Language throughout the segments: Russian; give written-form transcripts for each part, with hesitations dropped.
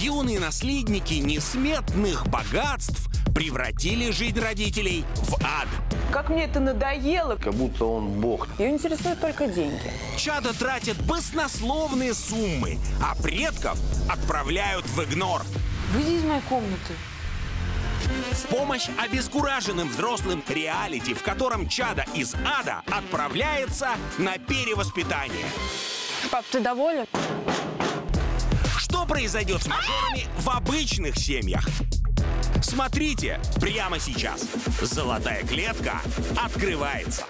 юные наследники несметных богатств превратили жизнь родителей в ад. Как мне это надоело. Как будто он бог. Ее интересуют только деньги. Чада тратят баснословные суммы, а предков отправляют в игнор. Выйди из моей комнаты. В помощь обескураженным взрослым реалити, в котором чада из ада отправляется на перевоспитание. Пап, ты доволен? Что произойдет с мажорами в обычных семьях? Смотрите прямо сейчас. Золотая клетка открывается.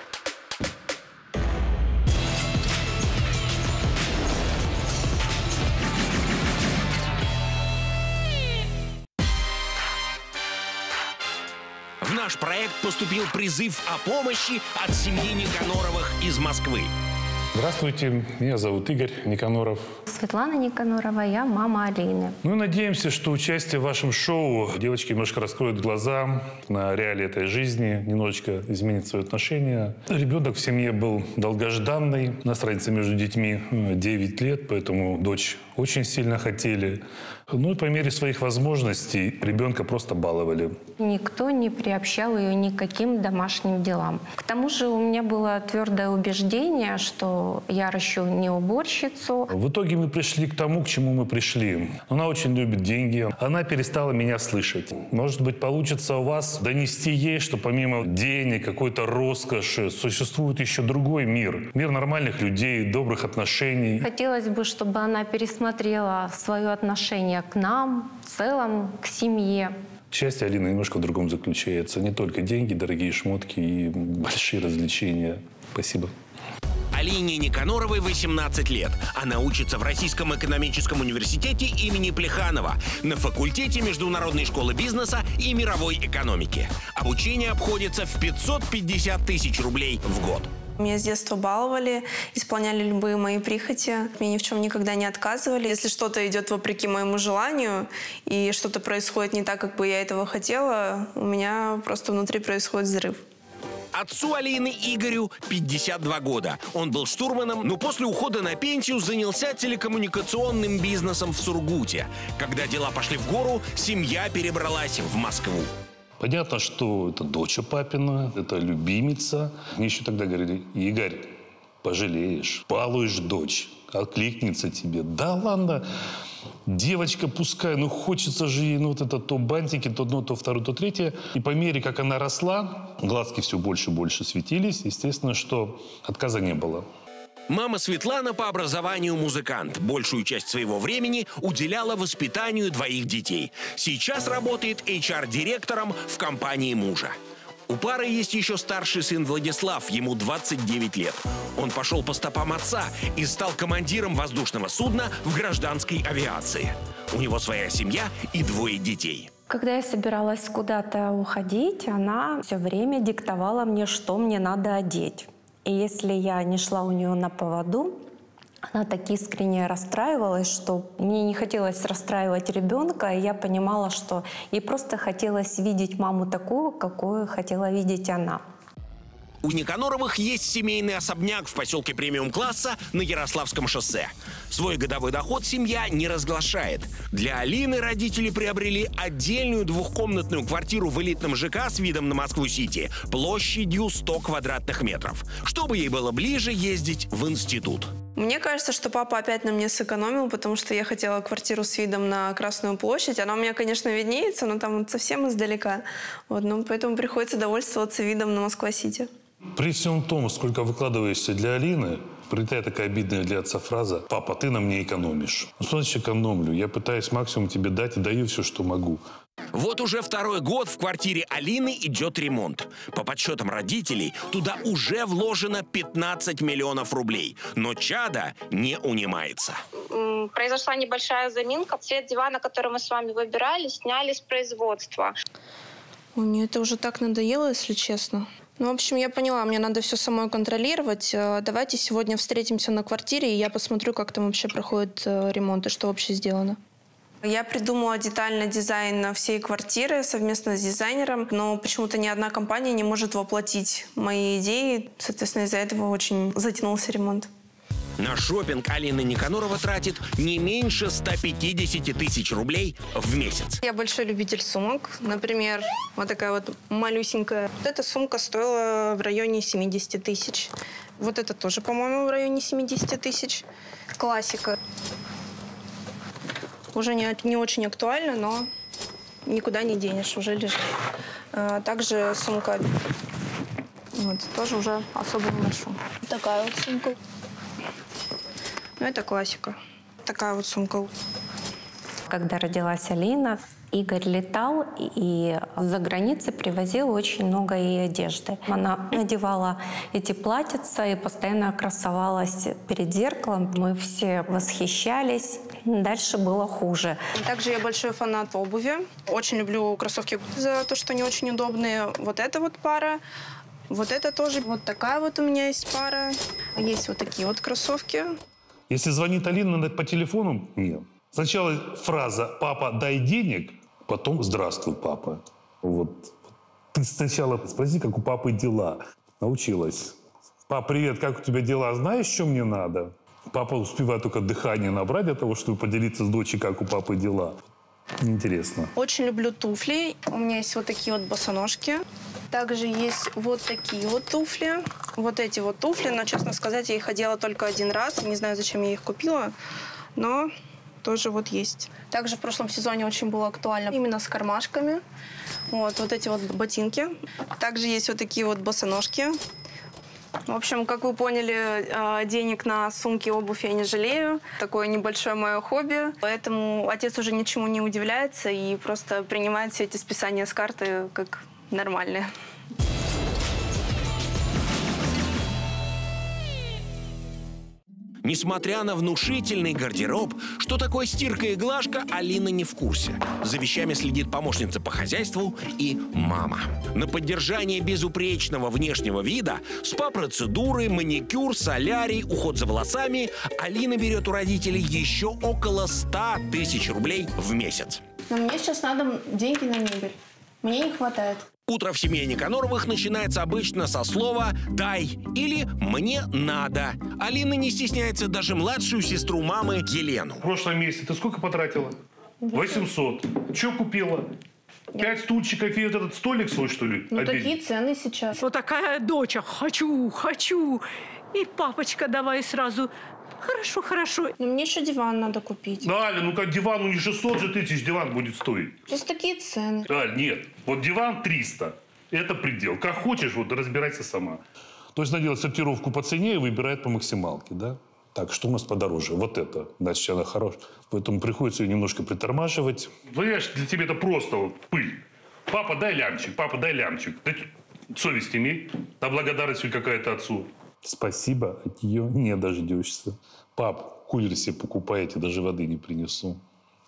В наш проект поступил призыв о помощи от семьи Никаноровых из Москвы. Здравствуйте, меня зовут Игорь Никаноров. Светлана Никанорова, я мама Алины. Мы надеемся, что участие в вашем шоу девочки немножко раскроют глаза на реалии этой жизни, немножечко изменит свое отношение. Ребенок в семье был долгожданный, у нас разница между детьми 9 лет, поэтому дочь очень сильно хотели. Ну и по мере своих возможностей ребенка просто баловали. Никто не приобщал ее никаким домашним делам. К тому же у меня было твердое убеждение, что я ращу не уборщицу. В итоге мы пришли к тому, к чему мы пришли. Она очень любит деньги. Она перестала меня слышать. Может быть, получится у вас донести ей, что помимо денег, какой-то роскоши, существует еще другой мир. Мир нормальных людей, добрых отношений. Хотелось бы, чтобы она пересмотрела свое отношение к нам, в целом, к семье. Счастье Алины немножко в другом заключается. Не только деньги, дорогие шмотки и большие развлечения. Спасибо. Алине Никаноровой 18 лет. Она учится в Российском экономическом университете имени Плеханова на факультете международной школы бизнеса и мировой экономики. Обучение обходится в 550 тысяч рублей в год. Меня с детства баловали, исполняли любые мои прихоти. Мне ни в чем никогда не отказывали. Если что-то идет вопреки моему желанию, и что-то происходит не так, как бы я этого хотела, у меня просто внутри происходит взрыв. Отцу Алины, Игорю, 52 года. Он был штурманом, но после ухода на пенсию занялся телекоммуникационным бизнесом в Сургуте. Когда дела пошли в гору, семья перебралась в Москву. Понятно, что это дочь папина, это любимица. Мне еще тогда говорили: Игорь, пожалеешь, балуешь дочь, откликнется тебе. Да ладно, девочка пускай, ну хочется же ей, ну вот это то бантики, то одно, то второе, то третье. И по мере, как она росла, глазки все больше и больше светились. Естественно, что отказа не было. Мама Светлана по образованию музыкант. Большую часть своего времени уделяла воспитанию двоих детей. Сейчас работает HR-директором в компании мужа. У пары есть еще старший сын Владислав, ему 29 лет. Он пошел по стопам отца и стал командиром воздушного судна в гражданской авиации. У него своя семья и двое детей. Когда я собиралась куда-то уходить, она все время диктовала мне, что мне надо одеть. И если я не шла у нее на поводу, она так искренне расстраивалась, что мне не хотелось расстраивать ребенка, и я понимала, что ей просто хотелось видеть маму такую, какую хотела видеть она. У Никаноровых есть семейный особняк в поселке премиум-класса на Ярославском шоссе. Свой годовой доход семья не разглашает. Для Алины родители приобрели отдельную двухкомнатную квартиру в элитном ЖК с видом на Москву-Сити площадью 100 квадратных метров, чтобы ей было ближе ездить в институт. Мне кажется, что папа опять на мне сэкономил, потому что я хотела квартиру с видом на Красную площадь. Она у меня, конечно, виднеется, но там совсем издалека. Вот, ну, поэтому приходится довольствоваться видом на Москва-Сити. При всем том, сколько выкладываешься для Алины, прилетает такая обидная для отца фраза: «Папа, ты на мне экономишь». Ну, что значит экономлю? Я пытаюсь максимум тебе дать и даю все, что могу. Вот уже второй год в квартире Алины идет ремонт. По подсчетам родителей, туда уже вложено 15 миллионов рублей. Но чада не унимается. Произошла небольшая заминка. Цвет дивана, который мы с вами выбирали, сняли с производства. Ой, мне это уже так надоело, если честно. Ну, в общем, я поняла, мне надо все самой контролировать. Давайте сегодня встретимся на квартире, и я посмотрю, как там вообще проходит ремонт и что вообще сделано. Я придумала детально дизайн всей квартиры совместно с дизайнером, но почему-то ни одна компания не может воплотить мои идеи. Соответственно, из-за этого очень затянулся ремонт. На шопинг Алина Никанорова тратит не меньше 150 тысяч рублей в месяц. Я большой любитель сумок. Например, вот такая вот малюсенькая. Вот эта сумка стоила в районе 70 тысяч. Вот это тоже, по-моему, в районе 70 тысяч. Классика. Уже не очень актуально, но никуда не денешь, уже лежит. Также сумка. Вот, тоже уже особо не ношу. Такая вот сумка. Ну, это классика. Такая вот сумка. Когда родилась Алина, Игорь летал и за границей привозил очень много ей одежды. Она надевала эти платьица и постоянно красовалась перед зеркалом. Мы все восхищались. Дальше было хуже. Также я большой фанат обуви. Очень люблю кроссовки за то, что они очень удобные. Вот эта вот пара. Вот это тоже. Вот такая вот у меня есть пара. Есть вот такие вот кроссовки. Если звонит Алина по телефону, нет. Сначала фраза «папа, дай денег», потом «здравствуй, папа». Вот. Ты сначала спроси, как у папы дела. Научилась. «Пап, привет, как у тебя дела? Знаешь, что мне надо?» Папа успевает только дыхание набрать для того, чтобы поделиться с дочерью, как у папы дела. Интересно. Очень люблю туфли. У меня есть вот такие вот босоножки. Также есть вот такие вот туфли. Вот эти вот туфли. Но, честно сказать, я их одела только один раз. Не знаю, зачем я их купила, но тоже вот есть. Также в прошлом сезоне очень было актуально именно с кармашками. Вот эти вот ботинки. Также есть вот такие вот босоножки. В общем, как вы поняли, денег на сумки и обувь я не жалею. Такое небольшое мое хобби. Поэтому отец уже ничему не удивляется и просто принимает все эти списания с карты как нормальные. Несмотря на внушительный гардероб, что такое стирка и глажка, Алина не в курсе. За вещами следит помощница по хозяйству и мама. На поддержание безупречного внешнего вида, спа-процедуры, маникюр, солярий, уход за волосами Алина берет у родителей еще около 100 тысяч рублей в месяц. Но мне сейчас надо деньги на мебель. Мне не хватает. Утро в семье Никаноровых начинается обычно со слова «дай» или «мне надо». Алина не стесняется даже младшую сестру мамы Елену. В прошлом месяце ты сколько потратила? 800. Что купила? 5 стульчиков и вот этот столик свой, что ли? Ну, такие цены сейчас. Вот такая доча. Хочу, хочу. И папочка давай сразу. Хорошо, хорошо. Но мне еще диван надо купить. Да, Аля, ну как диван, у них 600 же тысяч диван будет стоить. Сейчас такие цены. Аль, нет. Вот диван 300. Это предел. Как хочешь, вот разбирайся сама. То есть она делает сортировку по цене и выбирает по максималке, да? Так, что у нас подороже? Вот это. Значит, она хорошая. Поэтому приходится ее немножко притормаживать. Понимаешь, для тебя это просто вот пыль. Папа, дай лямчик, папа, дай лямчик. Совесть имей. Да, благодарность какая-то отцу. Спасибо, от нее не дождешься. Пап, кулер себе покупаете, даже воды не принесу.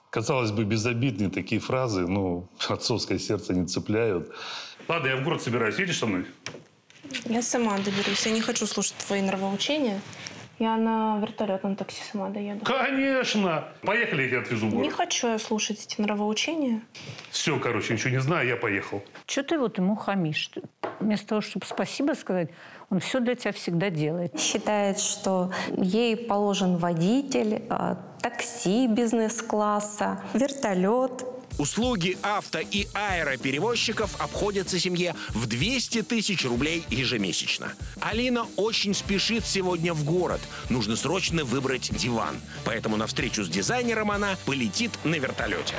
Казалось бы, безобидные такие фразы, но отцовское сердце не цепляют. Ладно, я в город собираюсь. Едешь со мной? Я сама доберусь. Я не хочу слушать твои нравоучения. Я на вертолетном такси сама доеду. Конечно! Поехали, я тебя отвезу в город. Не хочу я слушать эти нравоучения. Все, короче, ничего не знаю, я поехал. Че ты вот ему хамишь? Вместо того, чтобы спасибо сказать, он все для тебя всегда делает. Считает, что ей положен водитель, такси бизнес-класса, вертолет. Услуги авто- и аэроперевозчиков обходятся семье в 200 тысяч рублей ежемесячно. Алина очень спешит сегодня в город. Нужно срочно выбрать диван. Поэтому на встречу с дизайнером она полетит на вертолете.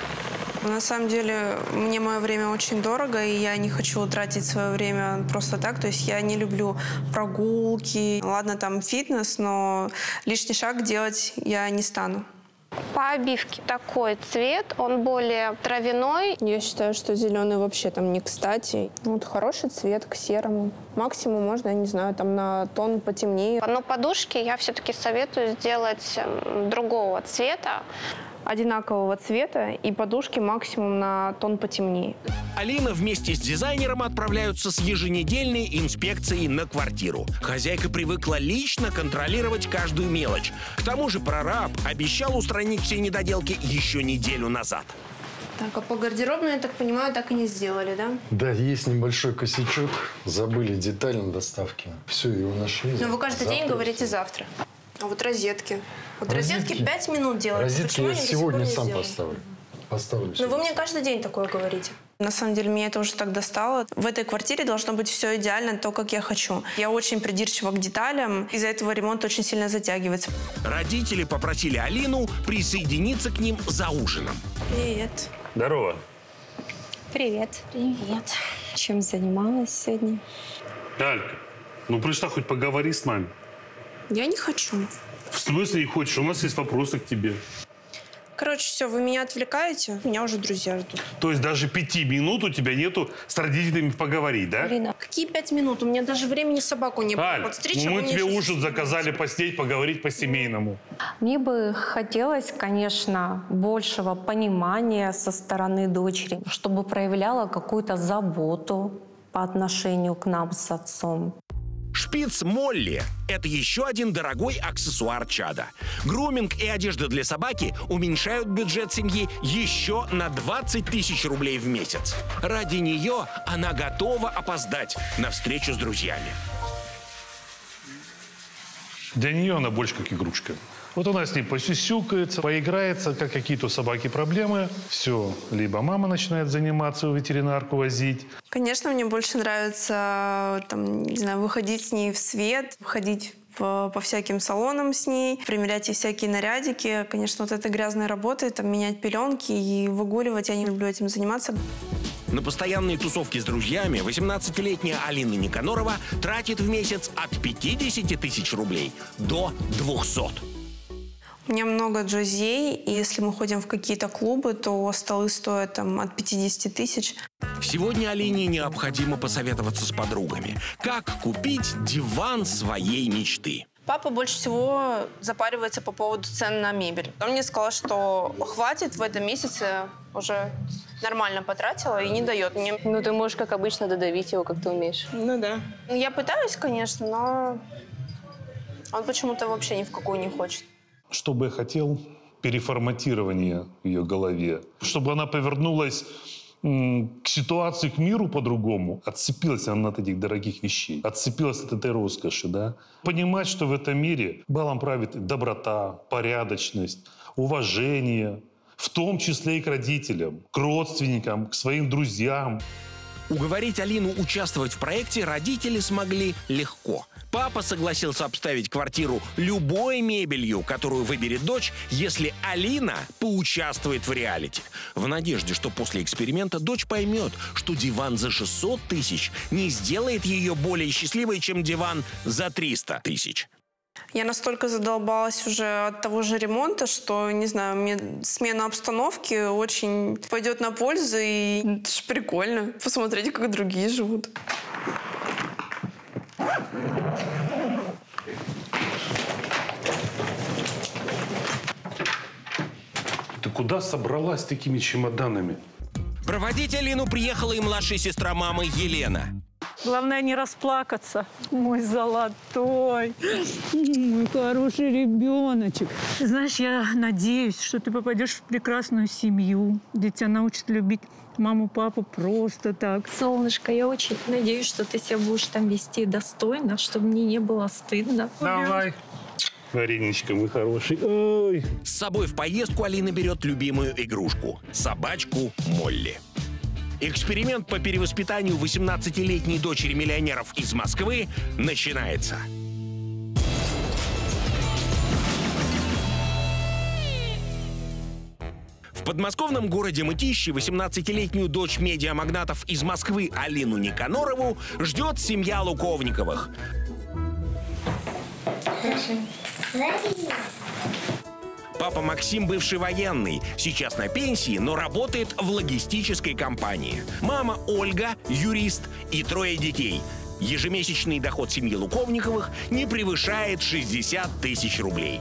На самом деле, мне мое время очень дорого, и я не хочу тратить свое время просто так. То есть я не люблю прогулки. Ладно, там фитнес, но лишний шаг делать я не стану. По обивке такой цвет, он более травяной. Я считаю, что зеленый вообще там не кстати. Вот хороший цвет к серому. Максимум можно, я не знаю, там на тон потемнее. Но подушки я все-таки советую сделать другого цвета. Одинакового цвета и подушки максимум на тон потемнее. Алина вместе с дизайнером отправляются с еженедельной инспекцией на квартиру. Хозяйка привыкла лично контролировать каждую мелочь. К тому же прораб обещал устранить все недоделки еще неделю назад. Так, а по гардеробной, я так понимаю, так и не сделали, да? Да, есть небольшой косячок. Забыли деталь на доставке. Все, его нашли. Но вы каждый день говорите завтра. А вот розетки? Вот розетки 5 минут делают. Розетки я сегодня сам поставлю. Но вы мне каждый день такое говорите. На самом деле, меня это уже так достало. В этой квартире должно быть все идеально, то, как я хочу. Я очень придирчива к деталям. Из-за этого ремонт очень сильно затягивается. Родители попросили Алину присоединиться к ним за ужином. Привет. Здорово. Привет. Привет. Чем занималась сегодня? Алька, ну пришла хоть поговори с нами. Я не хочу. В смысле не хочешь? У нас есть вопросы к тебе. Короче, все, вы меня отвлекаете, меня уже друзья ждут. То есть даже 5 минут у тебя нету с родителями поговорить, да? Алина, какие 5 минут? У меня даже времени собаку не было. Аль, мы тебе ужин заказали, посидеть, поговорить по-семейному. Мне бы хотелось, конечно, большего понимания со стороны дочери, чтобы проявляла какую-то заботу по отношению к нам с отцом. Шпиц Молли – это еще один дорогой аксессуар чада. Груминг и одежда для собаки уменьшают бюджет семьи еще на 20 000 рублей в месяц. Ради нее она готова опоздать на встречу с друзьями. Для нее она больше как игрушка. Вот она с ней посюсюкается, поиграется, как какие-то у собаки проблемы. Все, либо мама начинает заниматься, в ветеринарку возить. Конечно, мне больше нравится, там, не знаю, выходить с ней в свет, ходить по всяким салонам с ней, примерять ей всякие нарядики. Конечно, вот эта грязная работа, там, менять пеленки и выгуливать, я не люблю этим заниматься. На постоянные тусовки с друзьями 18-летняя Алина Никанорова тратит в месяц от 50 000 рублей до 200 000. У меня много друзей, и если мы ходим в какие-то клубы, то столы стоят там от 50 000. Сегодня Алине необходимо посоветоваться с подругами. Как купить диван своей мечты? Папа больше всего запаривается по поводу цен на мебель. Он мне сказал, что хватит в этом месяце, уже нормально потратила и не дает мне. Ну ты можешь, как обычно, додавить его, как ты умеешь. Ну да. Я пытаюсь, конечно, но он почему-то вообще ни в какую не хочет. Что бы я хотел? Переформатирование в ее голове. Чтобы она повернулась к ситуации, к миру по-другому. Отцепилась она от этих дорогих вещей. Отцепилась от этой роскоши, да? Понимать, что в этом мире балом правит доброта, порядочность, уважение. В том числе и к родителям, к родственникам, к своим друзьям. Уговорить Алину участвовать в проекте родители смогли легко. Папа согласился обставить квартиру любой мебелью, которую выберет дочь, если Алина поучаствует в реалити. В надежде, что после эксперимента дочь поймет, что диван за 600 000 не сделает ее более счастливой, чем диван за 300 000. Я настолько задолбалась уже от того же ремонта, что, не знаю, мне смена обстановки очень пойдет на пользу, и это же прикольно. Посмотрите, как другие живут. Ты куда собралась с такими чемоданами? Проводить Алину приехала и младшая сестра мамы Елена. Главное не расплакаться. Мой золотой, мой хороший ребеночек. Знаешь, я надеюсь, что ты попадешь в прекрасную семью, где тебя научат любить маму, папу просто так. Солнышко, я очень надеюсь, что ты себя будешь там вести достойно, чтобы мне не было стыдно. Давай. Мариночка, мы хорошие. Ой. С собой в поездку Алина берет любимую игрушку – собачку Молли. Эксперимент по перевоспитанию 18-летней дочери миллионеров из Москвы начинается. В подмосковном городе Мытищи 18-летнюю дочь медиамагнатов из Москвы Алину Никанорову ждет семья Луковниковых. Папа Максим – бывший военный, сейчас на пенсии, но работает в логистической компании. Мама Ольга – юрист и 3 детей. Ежемесячный доход семьи Луковниковых не превышает 60 000 рублей.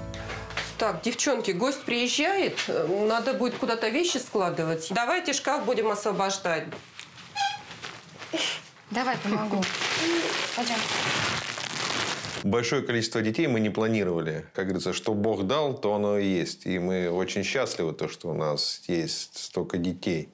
Так, девчонки, гость приезжает, надо будет куда-то вещи складывать. Давайте шкаф будем освобождать. Давай, помогу. Пойдем. Большое количество детей мы не планировали. Как говорится, что Бог дал, то оно и есть. И мы очень счастливы, то, что у нас есть столько детей.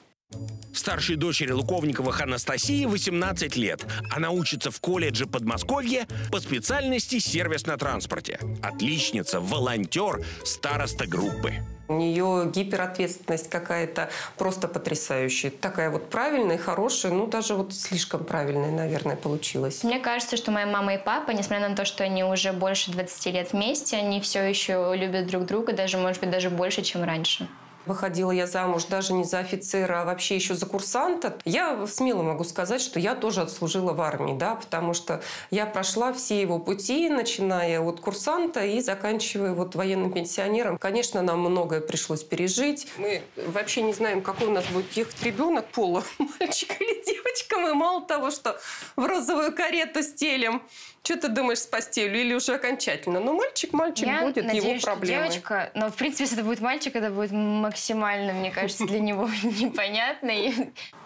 Старшей дочери Луковниковых Анастасии 18 лет. Она учится в колледже Подмосковья по специальности сервис на транспорте. Отличница, волонтер, староста группы. У нее гиперответственность какая-то просто потрясающая. Такая вот правильная, хорошая, ну даже вот слишком правильная, наверное, получилась. Мне кажется, что моя мама и папа, несмотря на то, что они уже больше 20 лет вместе, они все еще любят друг друга, даже, может быть, даже больше, чем раньше. Выходила я замуж даже не за офицера, а вообще еще за курсанта. Я смело могу сказать, что я тоже отслужила в армии, да, потому что я прошла все его пути, начиная от курсанта и заканчивая вот военным пенсионером. Конечно, нам многое пришлось пережить. Мы вообще не знаем, какой у нас будет ехать ребенок, пола, мальчик или девочка. Мы мало того, что в розовую карету стелим. Что ты думаешь с постелью или уже окончательно? Ну, мальчик я будет, надеюсь, его проблемы. Что девочка, но в принципе, если это будет мальчик, это будет максимально, мне кажется, для него непонятно.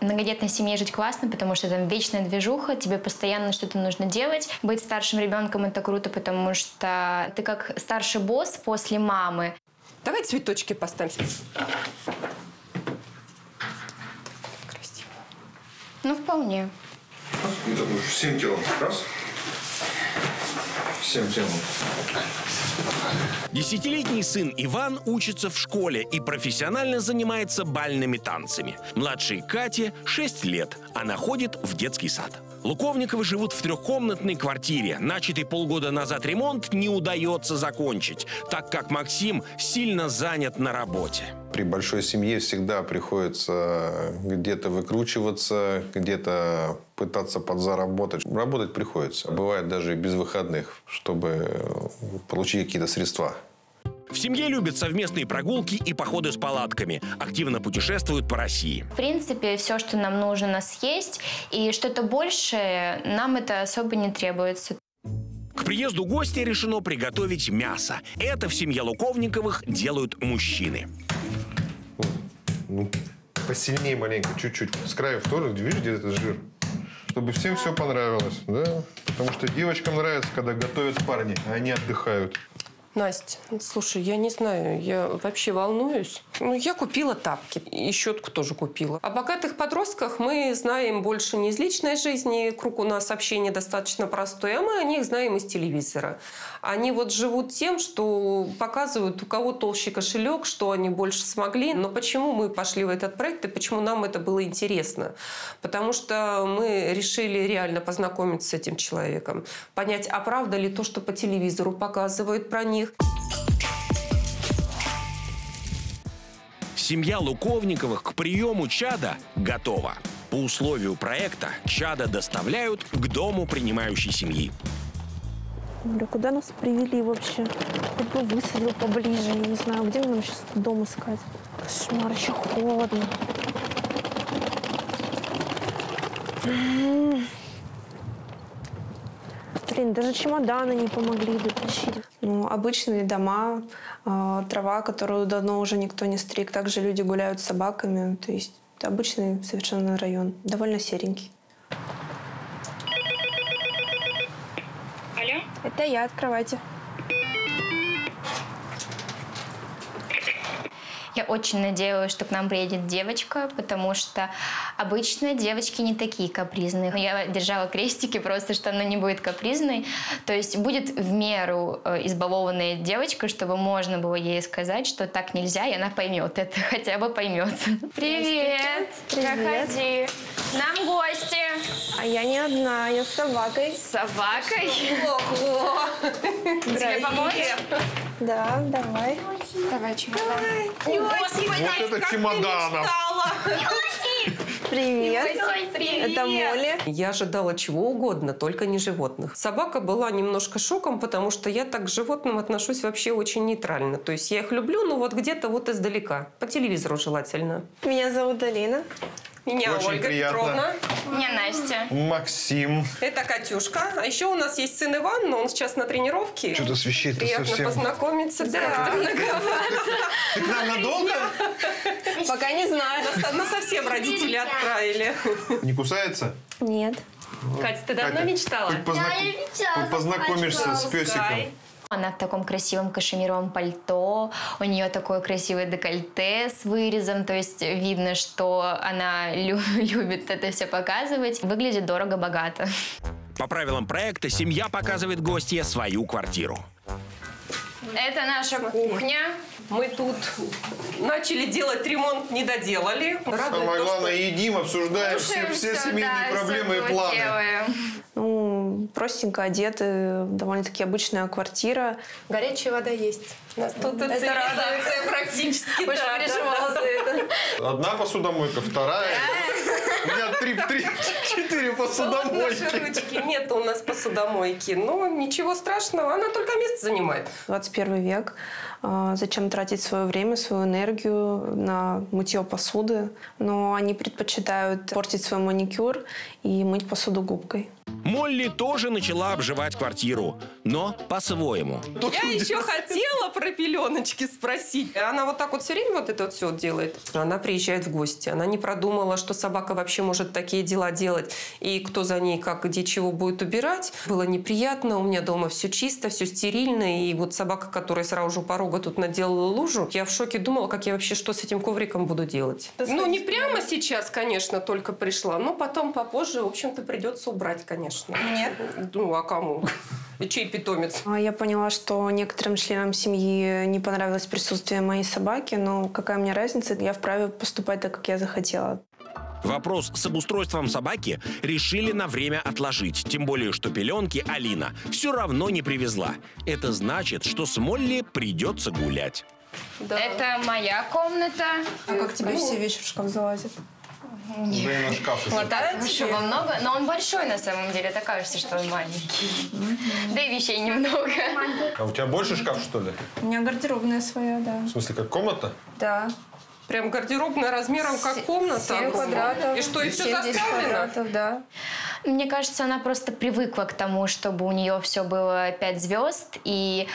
В многодетной семье жить классно, потому что там вечная движуха, тебе постоянно что-то нужно делать. Быть старшим ребенком — это круто, потому что ты как старший босс после мамы. Давай цветочки поставим. Красиво. Ну, вполне. Это будет 7 кило. Раз. Всем. Десятилетний сын Иван учится в школе и профессионально занимается бальными танцами. Младшей Кате 6 лет. Она ходит в детский сад. Луковниковы живут в трехкомнатной квартире. Начатый полгода назад ремонт не удается закончить, так как Максим сильно занят на работе. При большой семье всегда приходится где-то выкручиваться, где-то пытаться подзаработать. Работать приходится. Бывает даже и без выходных, чтобы получить какие-то средства. В семье любят совместные прогулки и походы с палатками. Активно путешествуют по России. В принципе, все, что нам нужно, у нас есть. И что-то большее нам это особо не требуется. К приезду гостя решено приготовить мясо. Это в семье Луковниковых делают мужчины. Ну, посильнее маленько, чуть-чуть. С краев тоже, видишь, где этот жир? Чтобы всем все понравилось, да? Потому что девочкам нравится, когда готовят парни, а они отдыхают. Настя, слушай, я не знаю, я вообще волнуюсь. Ну, я купила тапки, и щетку тоже купила. О богатых подростках мы знаем больше не из личной жизни, круг у нас общения достаточно простой, а мы о них знаем из телевизора. Они вот живут тем, что показывают, у кого толще кошелек, что они больше смогли. Но почему мы пошли в этот проект и почему нам это было интересно? Потому что мы решили реально познакомиться с этим человеком, понять, а правда ли то, что по телевизору показывают про них. Семья Луковниковых к приему чада готова. По условию проекта чада доставляют к дому принимающей семьи. Бля, куда нас привели вообще? Как бы высадил поближе, я не знаю, где нам сейчас дом искать. Кошмар, еще холодно. Блин, даже чемоданы не помогли дотащить. Ну, обычные дома, трава, которую давно уже никто не стриг. Также люди гуляют с собаками. То есть обычный совершенно район. Довольно серенький. Алло? Это я от кровати. Я очень надеялась, что к нам приедет девочка, потому что обычно девочки не такие капризные. Я держала крестики просто, что она не будет капризной. То есть будет в меру избалованная девочка, чтобы можно было ей сказать, что так нельзя, и она поймет это, хотя бы поймет. Привет! Проходи! Нам гости! А я не одна, я с собакой. С собакой? Ого! Тебе помочь? Да, давай. Давай, чемодан. Ой, Господи, вот это чемодан. Привет. Привет. Это Молли. Я ожидала чего угодно, только не животных. Собака была немножко шоком, потому что я так к животным отношусь вообще очень нейтрально. То есть я их люблю, но вот где-то вот издалека. По телевизору желательно. Меня зовут Алина. Меня очень Ольга приятно. Петровна. Меня Настя. Максим. Это Катюшка. А еще у нас есть сын Иван, но он сейчас на тренировке. Что-то с вещей приятно совсем. Познакомиться. Да. Ты к нам надолго? Пока не знаю. Нас совсем родители отправили. Не кусается? Нет. Катя, ты давно мечтала? Да, я мечтала. Познакомишься с песиком. Она в таком красивом кашемировом пальто, у нее такое красивое декольте с вырезом, то есть видно, что она любит это все показывать. Выглядит дорого-богато. По правилам проекта семья показывает гостье свою квартиру. Это наша кухня. Мы тут начали делать ремонт, не доделали. Самое главное, едим, обсуждаем все семейные проблемы и планы. Ну, простенько одеты, довольно-таки обычная квартира. Горячая вода есть. Нас тут это цивилизация практически. Очень переживала за это. Одна посудомойка, вторая. У меня четыре посудомойки. Нет у нас посудомойки. Ну, ничего страшного, она только место занимает. 21 век. Зачем тратить свое время, свою энергию на мытье посуды? Но они предпочитают портить свой маникюр и мыть посуду губкой. Молли тоже начала обживать квартиру, но по-своему. Я еще хотела про пеленочки спросить. Она вот так вот все время вот это вот все делает. Она приезжает в гости. Она не продумала, что собака вообще может такие дела делать. И кто за ней как, где чего будет убирать. Было неприятно. У меня дома все чисто, все стерильно. И вот собака, которая сразу же у порога тут наделала лужу, я в шоке думала, как я вообще что с этим ковриком буду делать. Ну, не прямо сейчас, конечно, только пришла. Но потом, попозже, в общем-то, придется убрать, конечно. Нет. Ну, а кому? Чей питомец? Я поняла, что некоторым членам семьи не понравилось присутствие моей собаки, но какая мне разница, я вправе поступать так, как я захотела. Вопрос с обустройством собаки решили на время отложить, тем более, что пеленки Алина все равно не привезла. Это значит, что с Молли придется гулять. Да. Это моя комната. А как тебе все вещи в шкаф залазят? Нет. Вот так, шуба много, но он большой на самом деле, так кажется, что он маленький. Да и вещей немного. А у тебя больше шкаф, что ли? У меня гардеробная своя, да. В смысле, как комната? Да. Прям гардеробная размером как комната. 7 квадратов. И что, и все заставлено? Да. Мне кажется, она просто привыкла к тому, чтобы у нее все было 5 звезд, и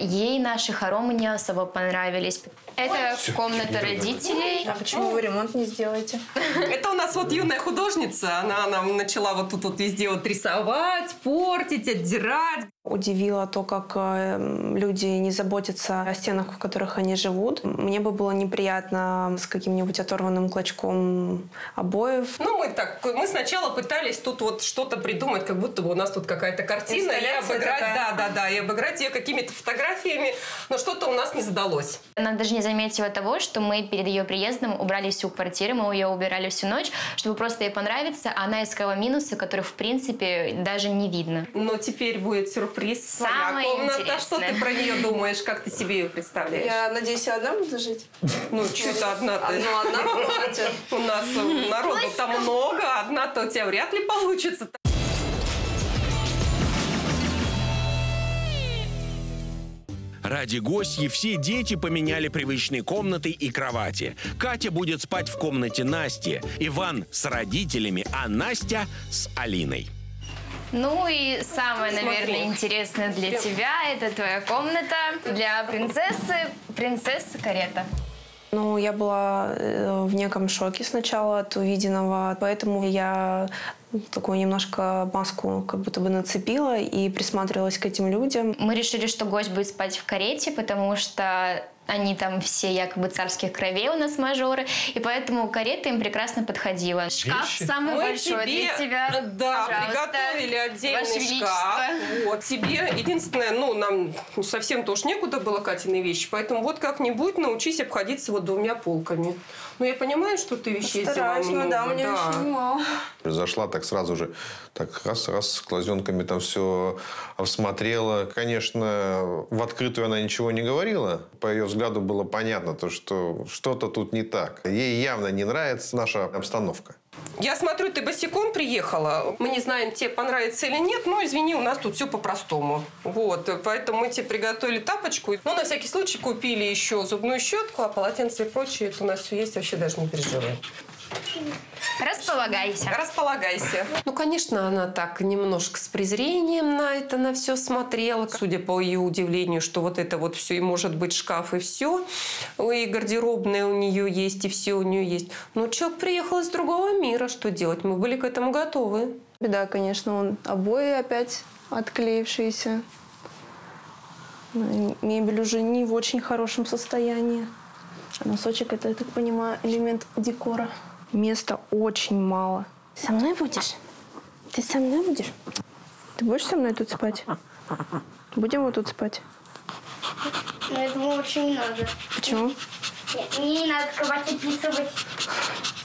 ей наши хоромы не особо понравились. Это комната родителей. А почему вы ремонт не сделаете? Это у нас вот юная художница. Она нам начала вот тут вот везде вот рисовать, портить, отдирать. Удивило то, как люди не заботятся о стенах, в которых они живут. Мне бы было неприятно с каким-нибудь оторванным клочком обоев. Ну, мы сначала пытались тут вот что-то придумать, как будто бы у нас тут какая-то картина. И обыграть ее какими-то фотографиями. Но что-то у нас не задалось. Она даже не заметила того, что мы перед ее приездом убрали всю квартиру, мы ее убирали всю ночь, чтобы просто ей понравиться. Она искала минусы, которых, в принципе, даже не видно. Но теперь будет сюрприз. Самое интересное. Что ты про нее думаешь? Как ты себе ее представляешь? Я надеюсь, я одна буду жить? Ну, чуть-то одна-то. Ну, одна хватит. У нас народу-то много, одна-то у тебя вряд ли получится. Ради гостей все дети поменяли привычные комнаты и кровати. Катя будет спать в комнате Насти, Иван с родителями, а Настя с Алиной. Ну и самое, наверное, интересное для тебя – это твоя комната. Для принцессы – принцесса карета. Ну, я была в неком шоке сначала от увиденного, поэтому я такую немножко маску как будто бы нацепила и присматривалась к этим людям. Мы решили, что гость будет спать в карете, потому что они там все якобы царских кровей у нас мажоры, и поэтому карета им прекрасно подходила. Шкаф самый большой для тебя. Да, приготовили отдельный шкаф. Вот тебе единственное, ну, нам совсем-то уж некуда было Катины вещи, поэтому вот как-нибудь научись обходиться вот двумя полками. Ну, я понимаю, что ты вещей взяла много. Да, у меня вещей немало. Зашла так сразу же, так раз-раз, с глазенками там все осмотрела. Конечно, в открытую она ничего не говорила. По ее взгляду было понятно, то, что что-то тут не так. Ей явно не нравится наша обстановка. Я смотрю, ты босиком приехала. Мы не знаем, тебе понравится или нет, но, извини, у нас тут все по-простому. Вот, поэтому мы тебе приготовили тапочку. Ну, на всякий случай купили еще зубную щетку, а полотенце и прочее это у нас все есть, вообще даже не переживай. Располагайся. Располагайся. Ну, конечно, она так немножко с презрением на это на все смотрела. Судя по ее удивлению, что вот это вот все и может быть шкаф и все. И гардеробная у нее есть, и все у нее есть. Но человек приехал из другого мира. Что делать? Мы были к этому готовы. Беда, конечно, он обои опять отклеившиеся. Мебель уже не в очень хорошем состоянии. А носочек – это, я так понимаю, элемент декора. Места очень мало. Со мной будешь? Ты со мной будешь? Ты будешь со мной тут спать? Будем вот тут спать? Но я думаю, вообще не надо. Почему? Нет, мне не надо кровать описывать.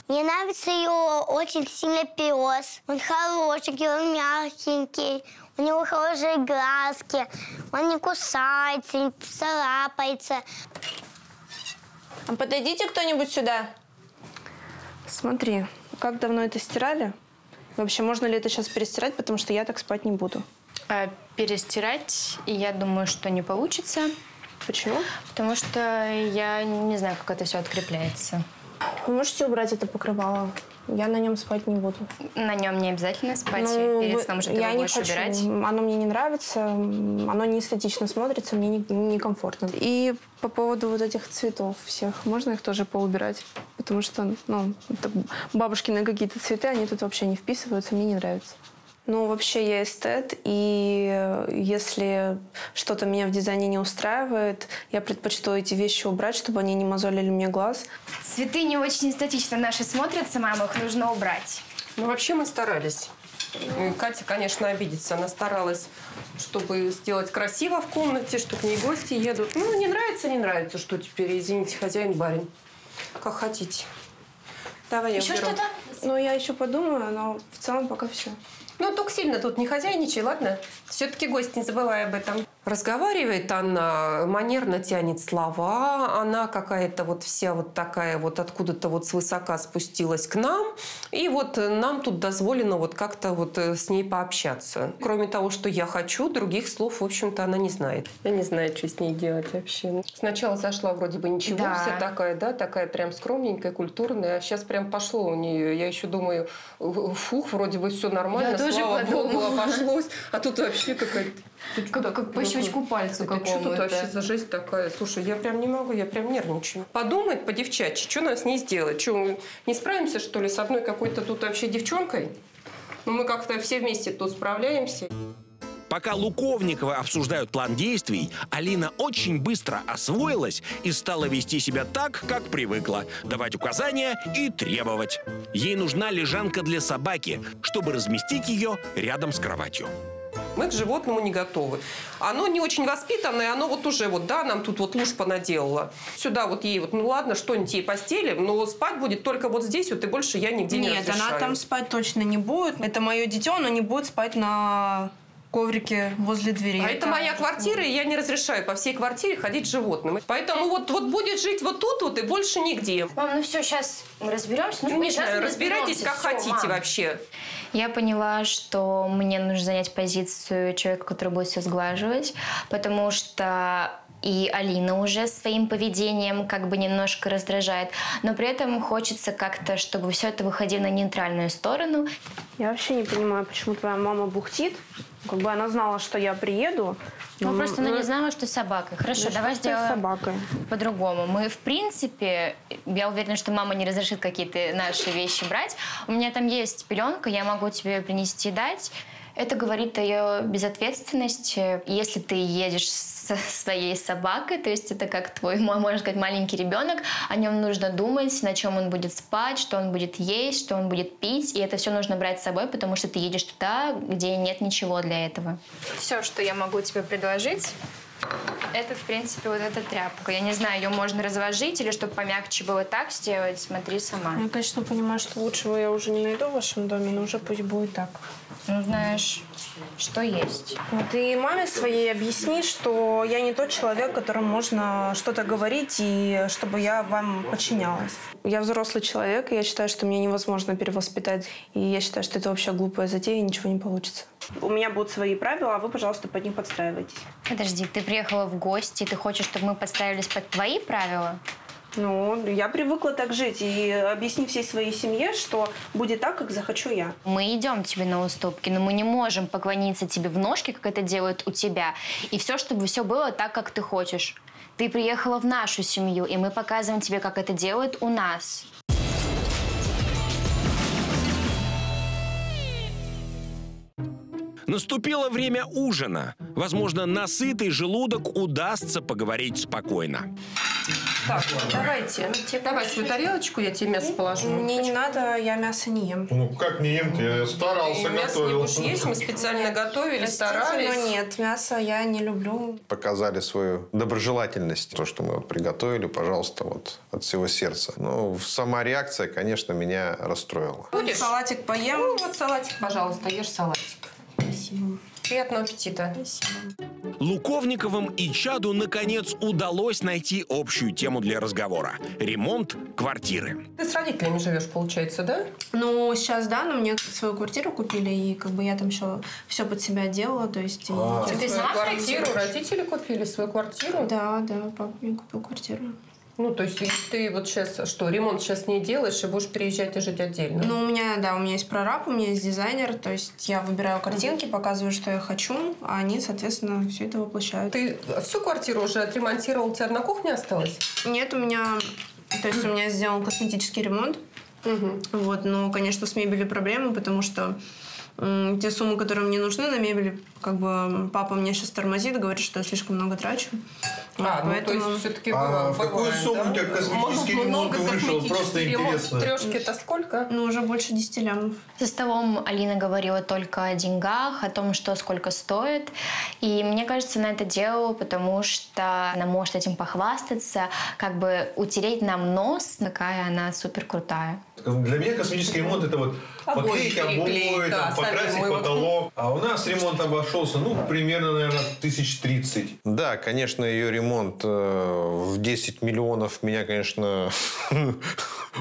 Мне нравится его очень сильно пес. Он хорошенький, он мягенький, у него хорошие глазки. Он не кусается, не царапается. А подойдите кто-нибудь сюда. Смотри, как давно это стирали? Вообще, можно ли это сейчас перестирать, потому что я так спать не буду. А перестирать, я думаю, что не получится. Почему? Потому что я не знаю, как это все открепляется. Вы можете убрать это покрывало? Я на нем спать не буду. На нем не обязательно спать. Ну, перед сном же ты его будешь убирать. Оно мне не нравится, оно не эстетично смотрится, мне некомфортно. И по поводу вот этих цветов всех, можно их тоже поубирать? Потому что, ну, это бабушкины какие-то цветы, они тут вообще не вписываются, мне не нравится. Ну, вообще, я эстет, и если что-то меня в дизайне не устраивает, я предпочитаю эти вещи убрать, чтобы они не мозолили мне глаз. Цветы не очень эстетично наши смотрятся, мама, их нужно убрать. Ну, вообще мы старались. И Катя, конечно, обидится. Она старалась, чтобы сделать красиво в комнате, чтобы не гости едут. Ну, не нравится, не нравится, что теперь, извините, хозяин, барин. Как хотите. Давай я уберу. Еще что-то? Ну, я еще подумаю, но в целом пока все. Ну, только сильно тут не хозяйничай, ладно? Все-таки гость, не забывай об этом. Разговаривает она, манерно тянет слова. Она какая-то вот вся вот такая вот откуда-то вот свысока спустилась к нам. И вот нам тут дозволено вот как-то вот с ней пообщаться. Кроме того, что я хочу, других слов, в общем-то, она не знает. Я не знаю, что с ней делать вообще. Сначала зашла вроде бы ничего, да. Вся такая, да, такая прям скромненькая, культурная. А сейчас прям пошло у нее. Я еще думаю, фух, вроде бы все нормально. Слава богу, обошлось. А тут вообще какая-то... Как по щелчку пальцу какому-то. Что тут вообще за жизнь такая? Слушай, я прям не могу, я прям нервничаю. Подумает по-девчачьи, что нам с ней сделать? Что, мы не справимся, что ли, с одной какой-то тут вообще девчонкой? Ну, мы как-то все вместе тут справляемся. Пока Луковниковы обсуждают план действий, Алина очень быстро освоилась и стала вести себя так, как привыкла. Давать указания и требовать. Ей нужна лежанка для собаки, чтобы разместить ее рядом с кроватью. Мы к животному не готовы. Оно не очень воспитанное, оно вот уже вот, да, нам тут вот луж понаделало. Сюда вот ей вот, ну ладно, что-нибудь ей постелим, но спать будет только вот здесь вот, и больше я нигде не разрешаю. Нет, она там спать точно не будет. Это мое дитё, оно не будет спать на коврике возле двери. А это моя квартира, и я не разрешаю по всей квартире ходить с животным. Поэтому вот будет жить вот тут вот и больше нигде. Мам, ну все, сейчас мы разберемся. Ну, не знаю, разбирайтесь как хотите вообще. Я поняла, что мне нужно занять позицию человека, который будет все сглаживать, потому что... И Алина уже своим поведением как бы немножко раздражает. Но при этом хочется как-то, чтобы все это выходило на нейтральную сторону. Я вообще не понимаю, почему твоя мама бухтит. Как бы она знала, что я приеду. Ну, просто она не знала, что с собакой. Хорошо, да, давай сделаем по-другому. Мы, в принципе, я уверена, что мама не разрешит какие-то наши вещи брать. У меня там есть пеленка, я могу тебе ее принести и дать. Это говорит о ее безответственности. Если ты едешь со своей собакой, то есть это как твой, можно сказать, маленький ребенок, о нем нужно думать, на чем он будет спать, что он будет есть, что он будет пить, и это все нужно брать с собой, потому что ты едешь туда, где нет ничего для этого. Все, что я могу тебе предложить, это, в принципе, вот эта тряпка. Я не знаю, ее можно разложить или чтобы помягче было так сделать, смотри сама. Я, конечно, понимаю, что лучшего я уже не найду в вашем доме, но уже пусть будет так. Ну, знаешь, что есть. Ну, ты маме своей объясни, что я не тот человек, которому можно что-то говорить, и чтобы я вам подчинялась. Я взрослый человек, и я считаю, что мне невозможно перевоспитать. И я считаю, что это вообще глупая затея, и ничего не получится. У меня будут свои правила, а вы, пожалуйста, под них подстраивайтесь. Подожди, ты приехала в гости, ты хочешь, чтобы мы подстраивались под твои правила? Ну, я привыкла так жить. И объясни всей своей семье, что будет так, как захочу я. Мы идем тебе на уступки, но мы не можем поклониться тебе в ножки, как это делают у тебя. И все, чтобы все было так, как ты хочешь. Ты приехала в нашу семью, и мы показываем тебе, как это делают у нас. Наступило время ужина. Возможно, на сытый желудок удастся поговорить спокойно. Так, давайте. Давай свою тарелочку, я тебе мясо положу. Мне не надо, я мясо не ем. Ну, как не ем? Я старался, готовил. Мясо не будешь есть, мы специально готовили, старались. Но нет, мясо я не люблю. Показали свою доброжелательность. То, что мы вот приготовили, пожалуйста, вот от всего сердца. Ну, сама реакция, конечно, меня расстроила. Будешь? Салатик поем? Ну, вот салатик, пожалуйста, ешь салатик. Спасибо. Приятного аппетита. Спасибо. Луковниковым и чаду, наконец, удалось найти общую тему для разговора. Ремонт квартиры. Ты с родителями живешь, получается, да? Ну, сейчас, да, но мне свою квартиру купили, и как бы я там еще все под себя делала, то есть... Ты сама квартиру? Родители купили свою квартиру? Да, да, папа мне купил квартиру. Ну, то есть ты вот сейчас что, ремонт сейчас не делаешь и будешь переезжать и жить отдельно? Ну, у меня, да, у меня есть прораб, у меня есть дизайнер, то есть я выбираю картинки, показываю, что я хочу, а они, соответственно, все это воплощают. Ты всю квартиру уже отремонтировал, у тебя одна кухня осталась? Нет, у меня, то есть у меня сделан косметический ремонт, вот, но, конечно, с мебелью проблемы, потому что те суммы, которые мне нужны на мебель, как бы папа меня сейчас тормозит, говорит, что я слишком много трачу. А, поэтому... ну, то есть все-таки... А в какую сумму у тебя косметический ремонт вышел? Просто интересно. Трешки-то сколько? Ну, уже больше 10 лямов. За столом Алина говорила только о деньгах, о том, что сколько стоит. И мне кажется, она это делала, потому что она может этим похвастаться, как бы утереть нам нос, какая она супер крутая. Для меня косметический ремонт — это вот поклеить обои, да, покрасить потолок. Вот. А у нас ремонт обошелся, ну, примерно, наверное, 1030. Да, конечно, ее ремонт в 10 миллионов меня, конечно...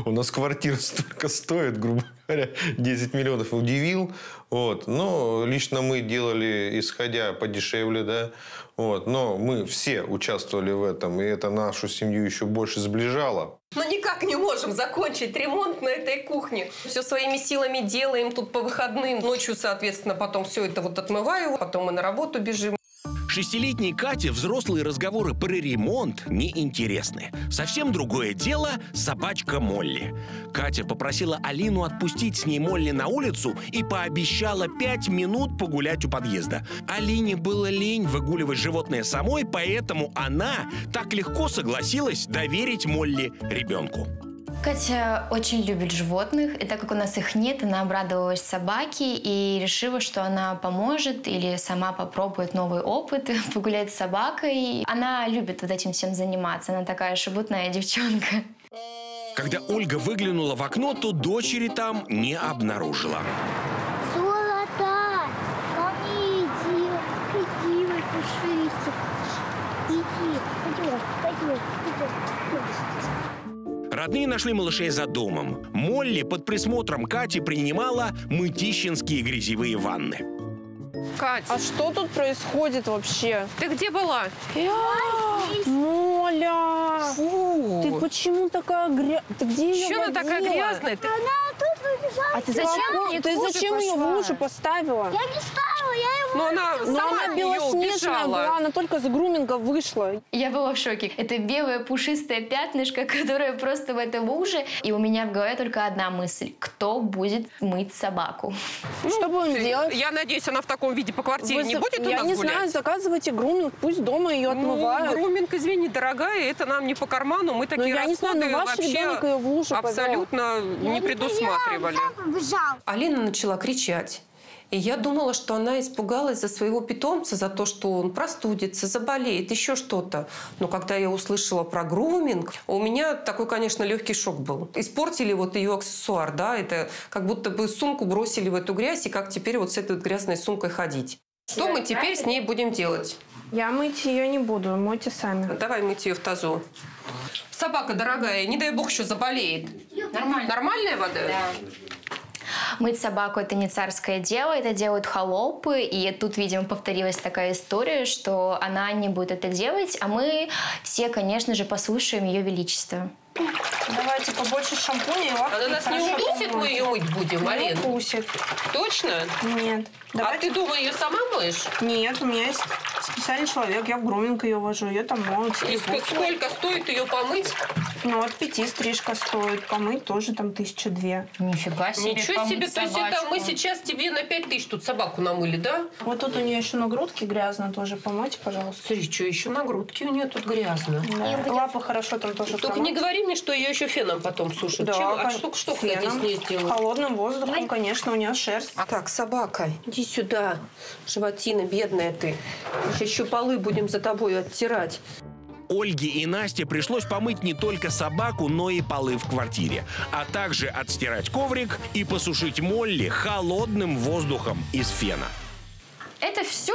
У нас квартира столько стоит, грубо говоря, 10 миллионов удивил. Вот. Но лично мы делали, исходя подешевле, да. Вот. Но мы все участвовали в этом, и это нашу семью еще больше сближало. Мы никак не можем закончить ремонт на этой кухне. Все своими силами делаем тут по выходным. Ночью, соответственно, потом все это вот отмываю, потом мы на работу бежим. Шестилетней Кате взрослые разговоры про ремонт неинтересны. Совсем другое дело – собачка Молли. Катя попросила Алину отпустить с ней Молли на улицу и пообещала 5 минут погулять у подъезда. Алине было лень выгуливать животное самой, поэтому она так легко согласилась доверить Молли ребенку. Катя очень любит животных, и так как у нас их нет, она обрадовалась собаке и решила, что она поможет или сама попробует новый опыт, погулять с собакой. Она любит вот этим всем заниматься, она такая шебутная девчонка. Когда Ольга выглянула в окно, то дочери там не обнаружила. Золото! Ко мне иди! Иди, мой пушистик! Иди! Пойдем, пойдем, пойдем! Родные нашли малышей за домом. Молли под присмотром Кати принимала мытищинские грязевые ванны. Кать, а что тут происходит вообще? Ты где была? Моля! Фу. Ты почему такая грязная? Ты где её водила? Она такая грязная? Она тут выбежала. А ты зачем? Ты зачем ее в лужу поставила? Я не ставила, я его... Но она белоснежная была, она только с груминга вышла. Я была в шоке. Это белое пушистое пятнышко, которое просто в этом луже. И у меня в голове только одна мысль. Кто будет мыть собаку? Ну, что будем делать? Я надеюсь, она в таком виде по квартире не будет у нас гулять? Я не знаю, заказывайте груминг, пусть дома ее отмывают. Груминг, извини, дорогая, это нам не по карману. Мы такие расходы вообще абсолютно не предусматривали. Алина начала кричать. И я думала, что она испугалась за своего питомца, за то, что он простудится, заболеет, еще что-то. Но когда я услышала про груминг, у меня такой, конечно, легкий шок был. Испортили вот ее аксессуар, да, это как будто бы сумку бросили в эту грязь, и как теперь вот с этой грязной сумкой ходить. Что мы теперь с ней будем делать? Я мыть ее не буду, мойте сами. Давай мыть ее в тазу. Собака дорогая, не дай бог еще заболеет. Нормально. Нормальная вода? Да. Мыть собаку – это не царское дело, это делают холопы, и тут, видимо, повторилась такая история, что она не будет это делать, а мы все, конечно же, послушаем ее величество. Давайте побольше шампуня и лапки. Она нас не укусит, мы ее мыть будем, Марин? Не укусит. Точно? Нет. Давайте. А ты дома ее сама моешь? Нет, у меня есть специальный человек, я в груминг ее вожу, ее там моют. Сколько стоит ее помыть? Ну, от 5 стрижка стоит. Помыть тоже там 1200. Нифига себе. Ничего себе. То есть это мы сейчас тебе на 5000 тут собаку намыли, да? Вот тут у нее еще на грудке грязно тоже. Помойте, пожалуйста. Смотри, что еще на грудке у нее тут грязно. Да. Лапы хорошо там тоже. Только не говори мне, что ее еще феном потом сушат. Да, что феном. С ней делают? Холодным воздухом, конечно, у нее шерсть. Так, собака, иди сюда. Животина бедная ты. Еще полы будем за тобой оттирать. Ольге и Насте пришлось помыть не только собаку, но и полы в квартире, а также отстирать коврик и посушить Молли холодным воздухом из фена. Это все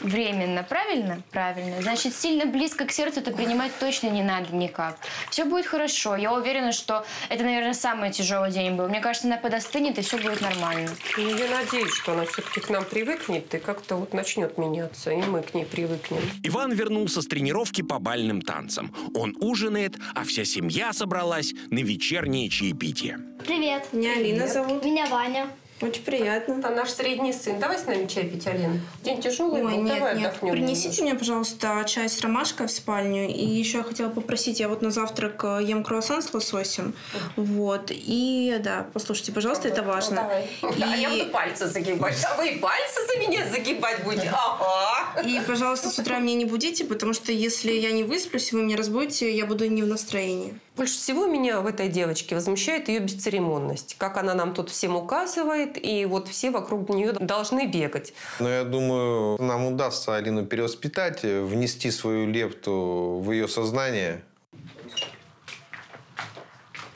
временно, правильно? Правильно. Значит, сильно близко к сердцу это принимать точно не надо никак. Все будет хорошо. Я уверена, что это, наверное, самый тяжелый день был. Мне кажется, она подостынет, и все будет нормально. Я надеюсь, что она все-таки к нам привыкнет и как-то вот начнет меняться, и мы к ней привыкнем. Иван вернулся с тренировки по бальным танцам. Он ужинает, а вся семья собралась на вечернее чаепитие. Привет. Меня Алина зовут. Меня Ваня. Очень приятно. Это наш средний сын. Давай с нами чай пить, Алина. День тяжелый. Ой, нет, давай отдохнем. Принесите мне, пожалуйста, чай с ромашкой в спальню. И еще я хотела попросить, я вот на завтрак ем круассан с лососем. Вот. И, да, послушайте, пожалуйста, это важно. Ну, и... А я буду пальцы загибать. А вы пальцы за меня загибать будете? Ага. И, пожалуйста, с утра меня не будите, потому что если я не высплюсь, вы меня разбудите, я буду не в настроении. Больше всего меня в этой девочке возмущает ее бесцеремонность. Как она нам тут всем указывает, и вот все вокруг нее должны бегать. Но я думаю, нам удастся Алину перевоспитать, внести свою лепту в ее сознание.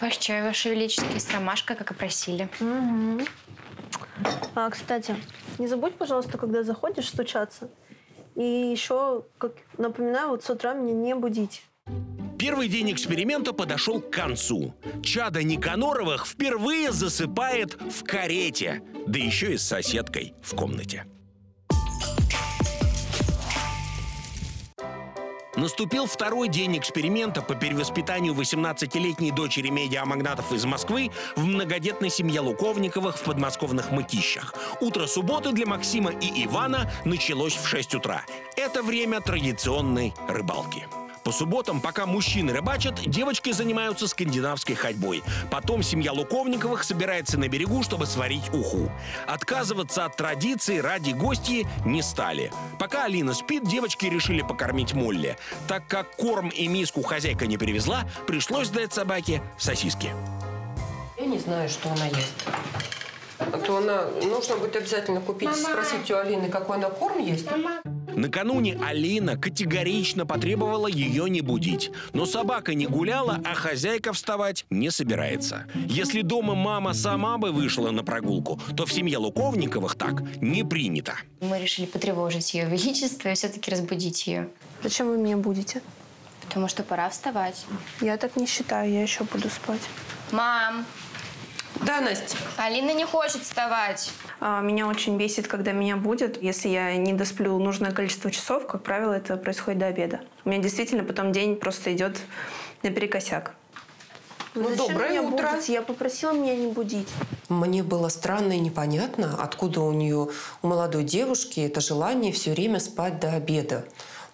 Ваш чай, Ваше Величество, с ромашкой, как и просили. Угу. А, кстати, не забудь, пожалуйста, когда заходишь, стучаться. И еще, как напоминаю, вот с утра меня не будить. Первый день эксперимента подошел к концу. Чадо Никаноровых впервые засыпает в карете, да еще и с соседкой в комнате. Наступил второй день эксперимента по перевоспитанию 18-летней дочери медиамагнатов из Москвы в многодетной семье Луковниковых в подмосковных Мытищах. Утро субботы для Максима и Ивана началось в 6 утра. Это время традиционной рыбалки. По субботам, пока мужчины рыбачат, девочки занимаются скандинавской ходьбой. Потом семья Луковниковых собирается на берегу, чтобы сварить уху. Отказываться от традиции ради гостей не стали. Пока Алина спит, девочки решили покормить Молли. Так как корм и миску хозяйка не привезла, пришлось дать собаке сосиски. Я не знаю, что она ест. А то она... Нужно будет обязательно купить, мама, спросить у Алины, какой она корм есть. Мама. Накануне Алина категорично потребовала ее не будить. Но собака не гуляла, а хозяйка вставать не собирается. Если дома мама сама бы вышла на прогулку, то в семье Луковниковых так не принято. Мы решили потревожить ее величество и все-таки разбудить ее. Зачем вы меня будите? Потому что пора вставать. Я так не считаю, я еще буду спать. Мам! Да, Настя. Алина не хочет вставать. Меня очень бесит, когда меня будет. Если я не досплю нужное количество часов, как правило, это происходит до обеда. У меня действительно потом день просто идет наперекосяк. Ну, зачем доброе утро. Я попросила меня не будить. Мне было странно и непонятно, откуда у молодой девушки, это желание все время спать до обеда.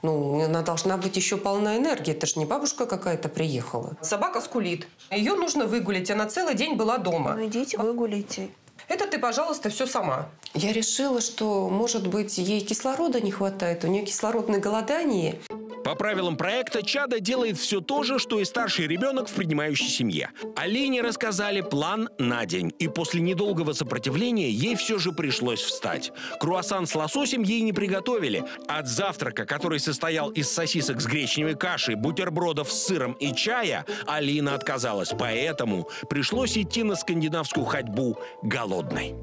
Ну, она должна быть еще полна энергии. Это же не бабушка какая-то приехала. Собака скулит. Ее нужно выгулить. Она целый день была дома. Ну, идите, выгуляйте. Это ты, пожалуйста, все сама. Я решила, что, может быть, ей кислорода не хватает. У нее кислородное голодание. По правилам проекта чадо делает все то же, что и старший ребенок в принимающей семье. Алине рассказали план на день. И после недолгого сопротивления ей все же пришлось встать. Круассан с лососем ей не приготовили. От завтрака, который состоял из сосисок с гречневой кашей, бутербродов с сыром и чая, Алина отказалась. Поэтому пришлось идти на скандинавскую ходьбу голодной.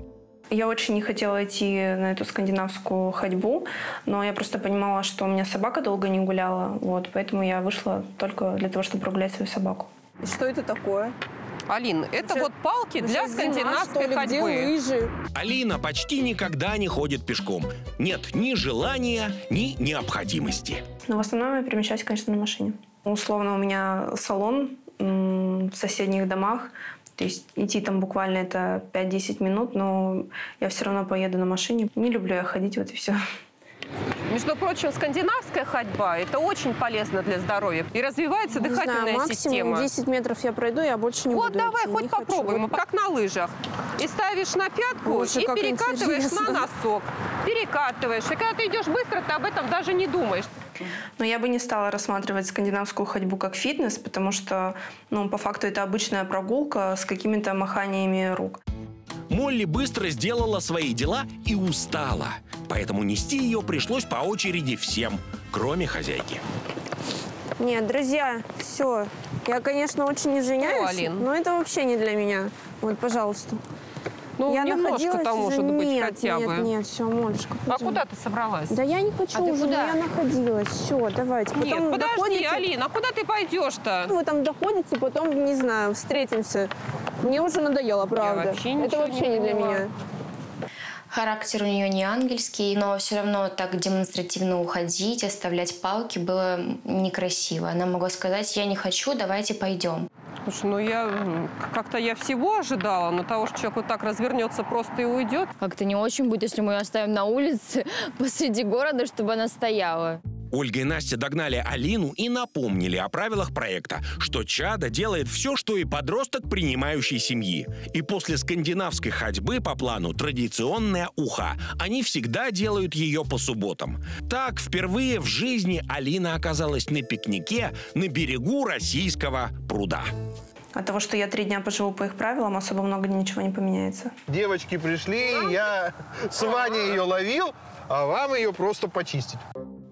Я очень не хотела идти на эту скандинавскую ходьбу, но я просто понимала, что у меня собака долго не гуляла, вот, поэтому я вышла только для того, чтобы прогулять свою собаку. Что это такое? Алин, это вот палки для скандинавской ходьбы. Алина почти никогда не ходит пешком. Нет ни желания, ни необходимости. Но в основном я перемещаюсь, конечно, на машине. Условно, у меня салон в соседних домах. То есть идти там буквально это 5-10 минут, но я все равно поеду на машине. Не люблю я ходить, вот и все. Между прочим, скандинавская Короткая ходьба – это очень полезно для здоровья. И развивается дыхательная система. 10 метров я пройду, я больше не буду. Вот давай, хоть попробуем, как на лыжах. И ставишь на пятку и перекатываешь на носок. Перекатываешь. И когда ты идешь быстро, ты об этом даже не думаешь. Но я бы не стала рассматривать скандинавскую ходьбу как фитнес, потому что, ну, по факту это обычная прогулка с какими-то маханиями рук. Молли быстро сделала свои дела и устала. Поэтому нести ее пришлось по очереди всем, кроме хозяйки. Нет, друзья, все. Я, конечно, очень извиняюсь, но это вообще не для меня. Вот, пожалуйста. Ну, я находилась там, может быть, нет, все, Молечка, пойдем. А куда ты собралась? Да я не хочу уже, я находилась. Все, давайте. Потом нет, подожди, доходите... Алина, куда ты пойдешь-то? Вы там доходите, потом, не знаю, встретимся. Мне уже надоело, правда. Это вообще не для меня. Характер у нее не ангельский, но все равно так демонстративно уходить, оставлять палки было некрасиво. Она могла сказать: я не хочу, давайте пойдем. Слушай, ну я всего ожидала, но того, что человек вот так развернется просто и уйдет. Как-то не очень будет, если мы ее оставим на улице посреди города, чтобы она стояла. Ольга и Настя догнали Алину и напомнили о правилах проекта, что чадо делает все, что и подросток принимающей семьи. И после скандинавской ходьбы по плану традиционная уха. Они всегда делают ее по субботам. Так впервые в жизни Алина оказалась на пикнике на берегу российского пруда. От того, что я 3 дня поживу по их правилам, особо много ничего не поменяется. Девочки пришли, я с Ваней ее ловил, а вам ее просто почистить.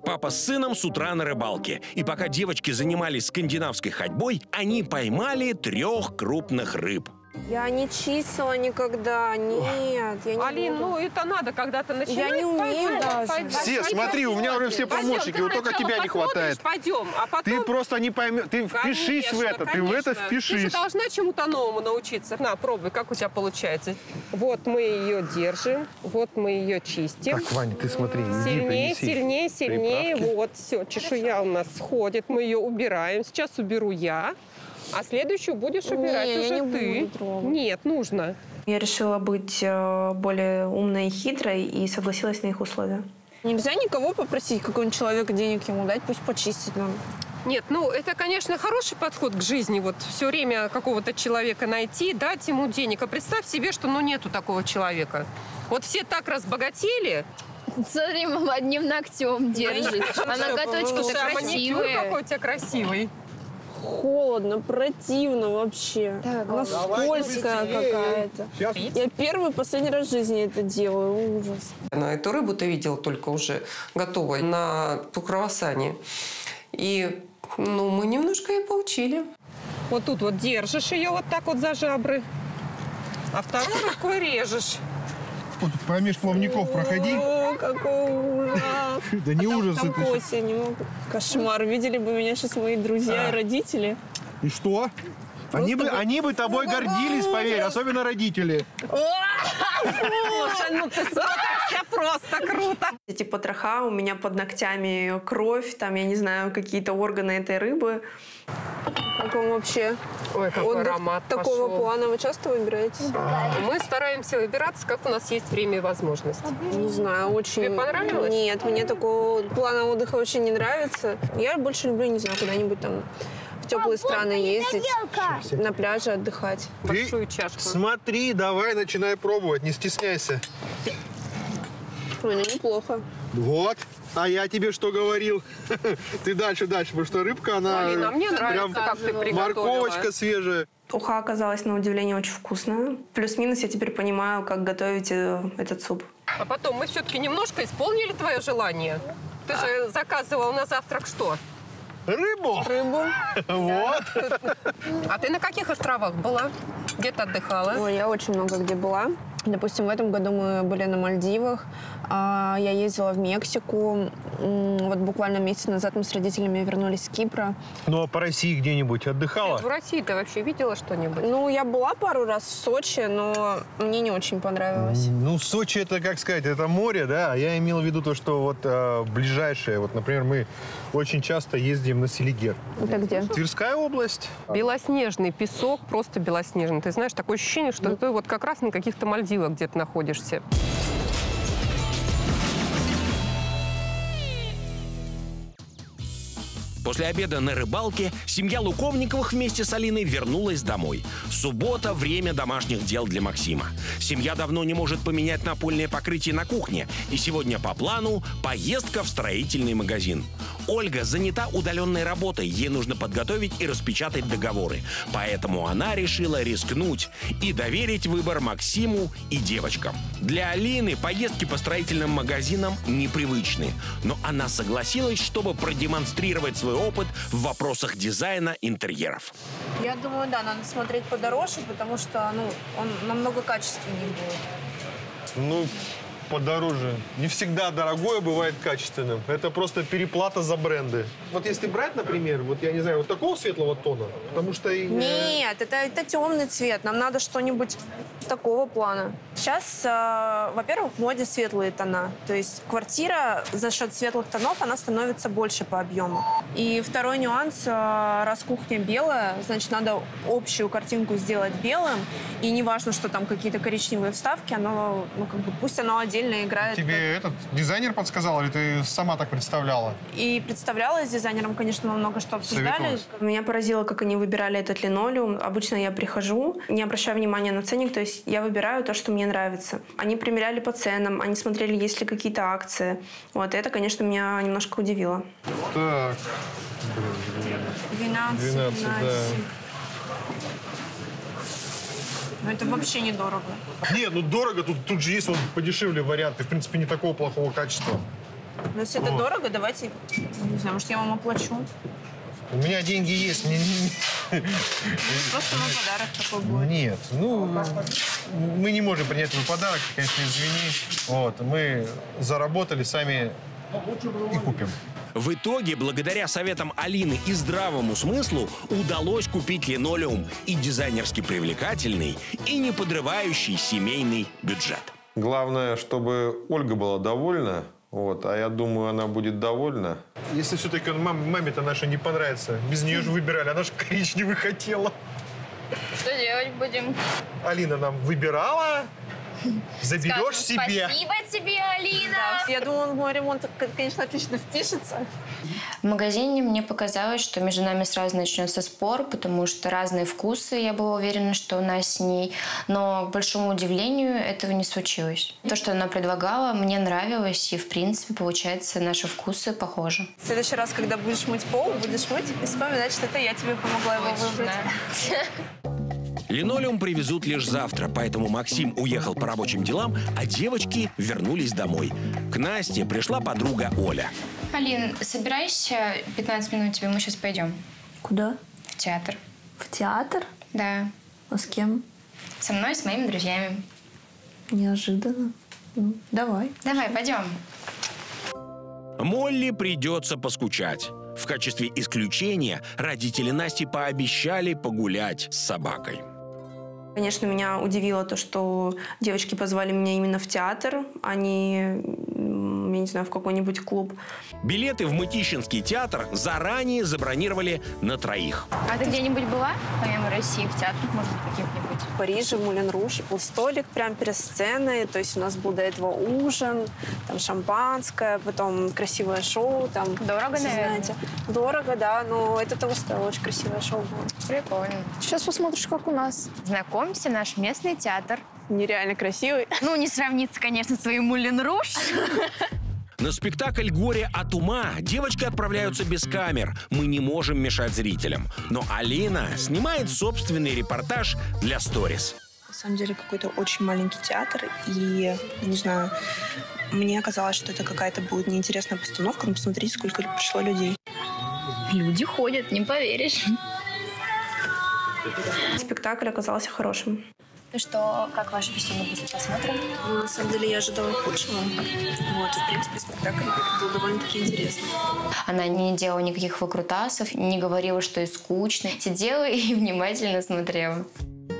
Папа с сыном с утра на рыбалке. И пока девочки занимались скандинавской ходьбой, они поймали 3 крупных рыб. Я не чистила никогда, нет. Я не буду. Ну это надо когда-то начинать. Я не умею даже. Все, смотри, у меня уже все помощники, вот только тебя не хватает. Пойдем, а потом... Ты просто не поймешь, ты впишись в это, ты в это впишись. Ты же должна чему-то новому научиться. На, пробуй, как у тебя получается. Вот мы ее держим, вот мы ее чистим. Так, Ваня, ты смотри, сильнее, сильнее, сильнее. Вот, все, чешуя у нас сходит, мы ее убираем. Сейчас уберу я. А следующую будешь убирать уже ты. Нет, нужно. Я решила быть более умной и хитрой и согласилась на их условия. Нельзя никого попросить, какого-нибудь человека денег ему дать, пусть почистит нам. Нет, ну это, конечно, хороший подход к жизни, вот все время какого-то человека найти, дать ему денег. А представь себе, что ну нету такого человека. Вот все так разбогатели. Смотри, мама одним ногтем держит. А ноготочки-то красивые. Какой у тебя красивый. Холодно, противно вообще. Так, она скользкая какая-то. Я первый и последний раз в жизни это делаю. Ужас. Эту рыбу ты видел только уже готовой на круассане. И ну, мы немножко и поучили. Вот тут вот держишь ее вот так вот за жабры, а вторую рукой режешь. Помеж плавников проходи. О, какой ужас. Да не ужас. Кошмар. Видели бы меня сейчас мои друзья и родители. И что? Они бы тобой гордились, поверь. Особенно родители. Слушай, ну ты смотришься просто круто. Эти потроха, у меня под ногтями кровь, там, я не знаю, какие-то органы этой рыбы. Как вам вообще? Ой, какой аромат такого плана вы часто выбираетесь? Да. Мы стараемся выбираться, как у нас есть время и возможность. Не знаю, очень... Тебе понравилось? Нет, мне такого плана отдыха вообще не нравится. Я больше люблю, не знаю, куда-нибудь там в теплые страны ездить, на пляже отдыхать. Большую чашку. Смотри, давай, начинай пробовать, не стесняйся. Ой, ну неплохо. Вот. А я тебе что говорил? Ты дальше, потому что рыбка, она Алина, мне нравится, прям как ты приготовила. Морковочка свежая. Уха оказалась, на удивление, очень вкусная. Плюс-минус я теперь понимаю, как готовить этот суп. А потом мы все-таки немножко исполнили твое желание. Ты же заказывал на завтрак что? Рыбу. Рыбу. Вот. А ты на каких островах была? Где ты отдыхала? Ой, я очень много где была. Допустим, в этом году мы были на Мальдивах, я ездила в Мексику. Вот буквально месяц назад мы с родителями вернулись с Кипра. Ну, а по России где-нибудь отдыхала? Нет, в России ты вообще видела что-нибудь? Ну, я была пару раз в Сочи, но мне не очень понравилось. Ну, Сочи это, как сказать, это море, да? Я имел в виду то, что вот ближайшее. Вот, например, мы очень часто ездим на Селигер. Это где? Тверская область. Белоснежный песок, просто белоснежный. Ты знаешь, такое ощущение, что ты вот как раз на каких-то Мальдивах где-то находишься. После обеда на рыбалке семья Луковниковых вместе с Алиной вернулась домой. Суббота – время домашних дел для Максима. Семья давно не может поменять напольное покрытие на кухне. И сегодня по плану поездка в строительный магазин. Ольга занята удаленной работой. Ей нужно подготовить и распечатать договоры. Поэтому она решила рискнуть и доверить выбор Максиму и девочкам. Для Алины поездки по строительным магазинам непривычны. Но она согласилась, чтобы продемонстрировать свой опыт в вопросах дизайна интерьеров. Я думаю, да, надо смотреть подороже, потому что он намного качественнее будет. Ну, подороже. Не всегда дорогое бывает качественным. Это просто переплата за бренды. Вот если брать, например, вот я не знаю, вот такого светлого тона, потому что... Нет, это темный цвет. Нам надо что-нибудь такого плана. Сейчас, во-первых, в моде светлые тона. То есть квартира за счет светлых тонов, она становится больше по объему. И второй нюанс, раз кухня белая, значит, надо общую картинку сделать белым. И не важно, что там какие-то коричневые вставки, оно, ну, как бы, пусть оно отдельно играет. Тебе этот дизайнер подсказал или ты сама так представляла? И представляла с дизайнером, конечно, мы много что обсуждали. Меня поразило, как они выбирали этот линолеум. Обычно я прихожу, не обращаю внимания на ценник, то есть я выбираю то, что мне нравится. Они примеряли по ценам, они смотрели, есть ли какие-то акции. Вот это, конечно, меня немножко удивило. Так, 12, да. Но это вообще недорого. Нет, ну дорого, тут же есть вот подешевле варианты. В принципе, не такого плохого качества. Но если это дорого, давайте, не знаю, может, я вам оплачу. У меня деньги есть. Просто вам подарок такой будет. Нет, ну, мы не можем принять твой подарок, конечно, извини. Вот, мы заработали сами и купим. В итоге, благодаря советам Алины и здравому смыслу, удалось купить линолеум и дизайнерски привлекательный, и не подрывающий семейный бюджет. Главное, чтобы Ольга была довольна, вот, а я думаю, она будет довольна. Если все-таки маме-то нашей не понравится, без нее же выбирали, она же коричневый хотела. Что делать будем? Алина нам выбирала. Заберешь себе. Спасибо тебе, Алина. Да, я думала, мой ремонт, конечно, отлично впишется. В магазине мне показалось, что между нами сразу начнется спор, потому что разные вкусы, я была уверена, что у нас с ней. Но, к большому удивлению, этого не случилось. То, что она предлагала, мне нравилось, и, в принципе, получается, наши вкусы похожи. В следующий раз, когда будешь мыть пол, будешь мыть и вспоминать, что это я тебе помогла его выбрать. Линолеум привезут лишь завтра, поэтому Максим уехал по рабочим делам, а девочки вернулись домой. К Насте пришла подруга Оля. Алин, собирайся, 15 минут тебе, мы сейчас пойдем. Куда? В театр. В театр? Да. А с кем? Со мной, с моими друзьями. Неожиданно. Ну, давай. Давай, пойдем. Молли придется поскучать. В качестве исключения родители Насти пообещали погулять с собакой. Конечно, меня удивило то, что девочки позвали меня именно в театр, а не, я не знаю, в какой-нибудь клуб. Билеты в Мытищинский театр заранее забронировали на троих. А ты где-нибудь была, помимо России, в театрах, может быть, каких-нибудь? В Париже, Мулен-Руж, был столик прямо перед сценой, то есть у нас был до этого ужин, там шампанское, потом красивое шоу. Там, дорого, знаете, дорого, да, но это того стоило, очень красивое шоу было. Прикольно. Сейчас посмотришь, как у нас. Знаком? Наш местный театр. Нереально красивый. Ну, не сравнится, конечно, с твоим Мулен-Руж. На спектакль «Горе от ума» девочки отправляются без камер. Мы не можем мешать зрителям. Но Алина снимает собственный репортаж для сторис. На самом деле какой-то очень маленький театр. И, не знаю, мне казалось, что это какая-то будет неинтересная постановка. Но посмотрите, сколько пришло людей. Люди ходят, не поверишь. Спектакль оказался хорошим. Ну что, как ваше впечатление после просмотра? Ну, на самом деле, я ожидала худшего. Вот, в принципе, спектакль был довольно-таки интересный. Она не делала никаких выкрутасов, не говорила, что и скучно. Сидела и внимательно смотрела.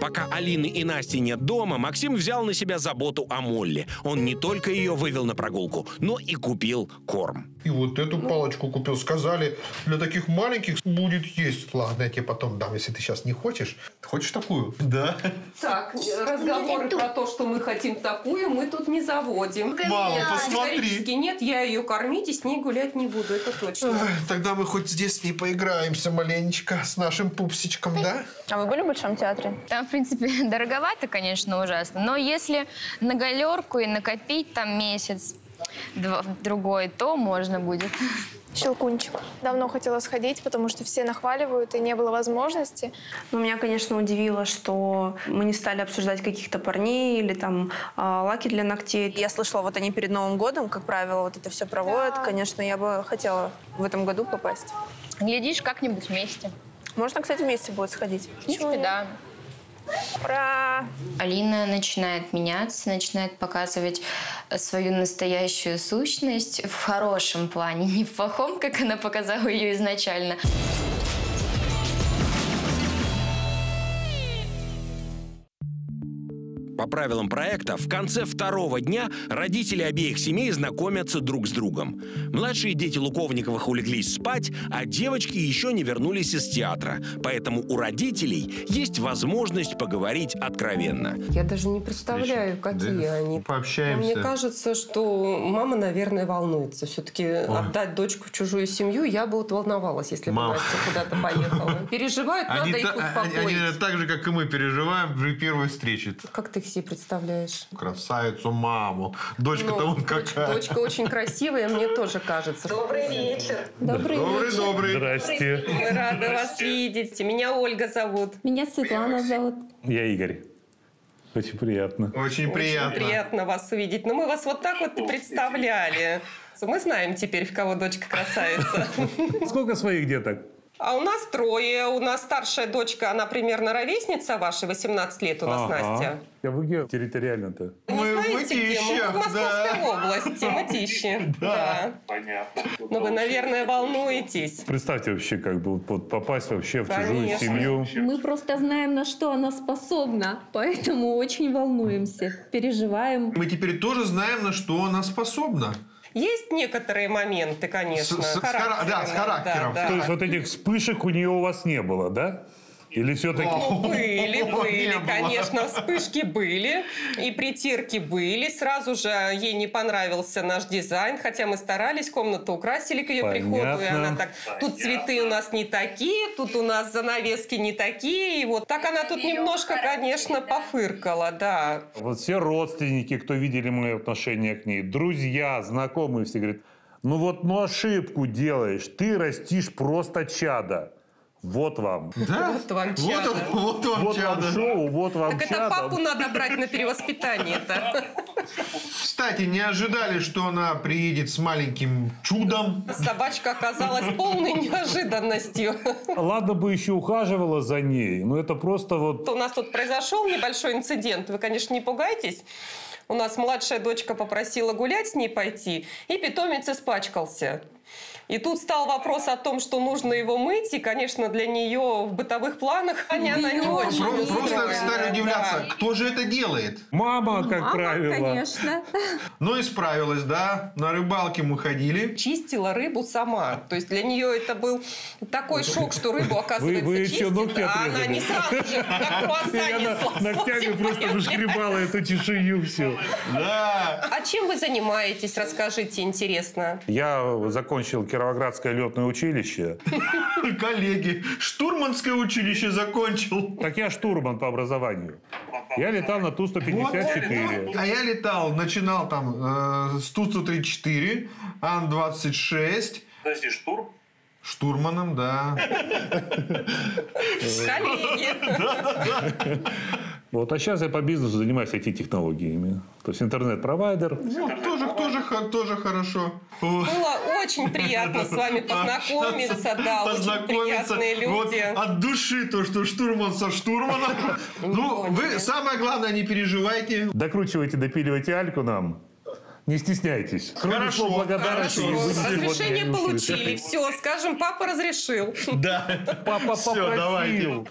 Пока Алины и Насти нет дома, Максим взял на себя заботу о Молле. Он не только ее вывел на прогулку, но и купил корм. И вот эту палочку купил. Сказали, для таких маленьких будет есть. Ладно, я тебе потом дам, если ты сейчас не хочешь. Ты хочешь такую? Да. Так, разговоры про то, что мы хотим такую, мы тут не заводим. Мама, посмотри. Нет, я ее кормить и с ней гулять не буду, это точно. Ой, тогда мы хоть здесь с ней поиграемся маленечко, с нашим пупсичком, да? А вы были в Большом театре? Там, в принципе, дороговато, конечно, ужасно. Но если на галерку и накопить там месяц, другой, то можно будет. Щелкунчик. Давно хотела сходить, потому что все нахваливают, и не было возможности. Но меня, конечно, удивило, что мы не стали обсуждать каких-то парней или там лаки для ногтей. Я слышала, вот они перед Новым годом, как правило, вот это все проводят. Да. Конечно, я бы хотела в этом году попасть. Глядишь, как-нибудь вместе. Можно, кстати, вместе будет сходить. В принципе, да. Ура! Алина начинает меняться, начинает показывать свою настоящую сущность в хорошем плане, не в плохом, как она показала ее изначально. По правилам проекта, в конце второго дня родители обеих семей знакомятся друг с другом. Младшие дети Луковниковых улеглись спать, а девочки еще не вернулись из театра. Поэтому у родителей есть возможность поговорить откровенно. Я даже не представляю, какие они. Пообщаемся. Мне кажется, что мама, наверное, волнуется. Все-таки отдать дочку в чужую семью, я бы вот волновалась, если бы Настя куда-то поехала. Переживают, надо их успокоить. Они так же, как и мы, переживаем при первой встрече. Как ты себе представляешь? Красавицу маму. Дочка-то вон какая. Дочка очень красивая, мне тоже кажется. Добрый вечер. Добрый. Здрасте. Мы рады вас видеть. Меня Ольга зовут. Меня Светлана зовут. Я Игорь. Очень приятно. Очень приятно вас увидеть. Но мы вас вот так вот представляли. Мы знаем теперь, в кого дочка красавица. Сколько своих деток? А у нас трое. У нас старшая дочка, она примерно ровесница вашей, 18 лет у нас, Настя. А вы где территориально-то? Мы в Мытищах, в Московской области, Мытищи. Да. Понятно. Но вы, наверное, волнуетесь. Представьте вообще, как бы попасть вообще в чужую семью. Мы просто знаем, на что она способна, поэтому очень волнуемся, переживаем. Мы теперь тоже знаем, на что она способна. Есть некоторые моменты, конечно, с характером. Да. То есть вот этих вспышек у нее у вас не было, да? Или все-таки... Были, конечно, вспышки были, и притирки были. Сразу же ей не понравился наш дизайн, хотя мы старались, комнату украсили к ее приходу, и она так... Тут цветы у нас не такие, тут у нас занавески не такие, и вот так она тут немножко, конечно, пофыркала, да. Вот все родственники, кто видели мои отношения к ней, друзья, знакомые, все говорят, ну ошибку делаешь, ты растишь просто чадо. Вот вам. Да? Вот вам чадо. Вот вам чадо. Так это папу надо брать на перевоспитание-то. Кстати, не ожидали, что она приедет с маленьким чудом. Собачка оказалась полной неожиданностью. Ладно бы еще ухаживала за ней, но это просто вот... У нас тут произошел небольшой инцидент. Вы, конечно, не пугайтесь. У нас младшая дочка попросила гулять с ней пойти, и питомец испачкался. И тут стал вопрос о том, что нужно его мыть, и, конечно, для нее в бытовых планах она не очень. Просто стали удивляться, кто же это делает? Мама, как правило. Конечно. Но исправилась, да. На рыбалке мы ходили. Чистила рыбу сама. То есть для нее это был такой шок, что рыбу, оказывается, чистит, а она не сразу же на круассане. Ногтями просто выжгребала эту чешую всю. Да. А чем вы занимаетесь, расскажите, интересно. Я закончил Кировоградское летное училище. Коллеги, штурманское училище закончил. Так я штурман по образованию. Я летал на Ту-154. А я летал, начинал там с Ту-134, Ан-26. Подожди, штурм? Штурманом, да. Коллеги. Вот, а сейчас я по бизнесу занимаюсь IT-технологиями. То есть интернет-провайдер. Тоже хорошо. Было очень приятно с вами познакомиться. Да, очень приятные люди. От души то, что штурман со штурманом. Ну, вы, самое главное, не переживайте. Докручивайте, допиливайте альку нам. Не стесняйтесь. Хорошо, благодарности. Разрешение получили. Все, скажем, папа разрешил. Да, папа попросил.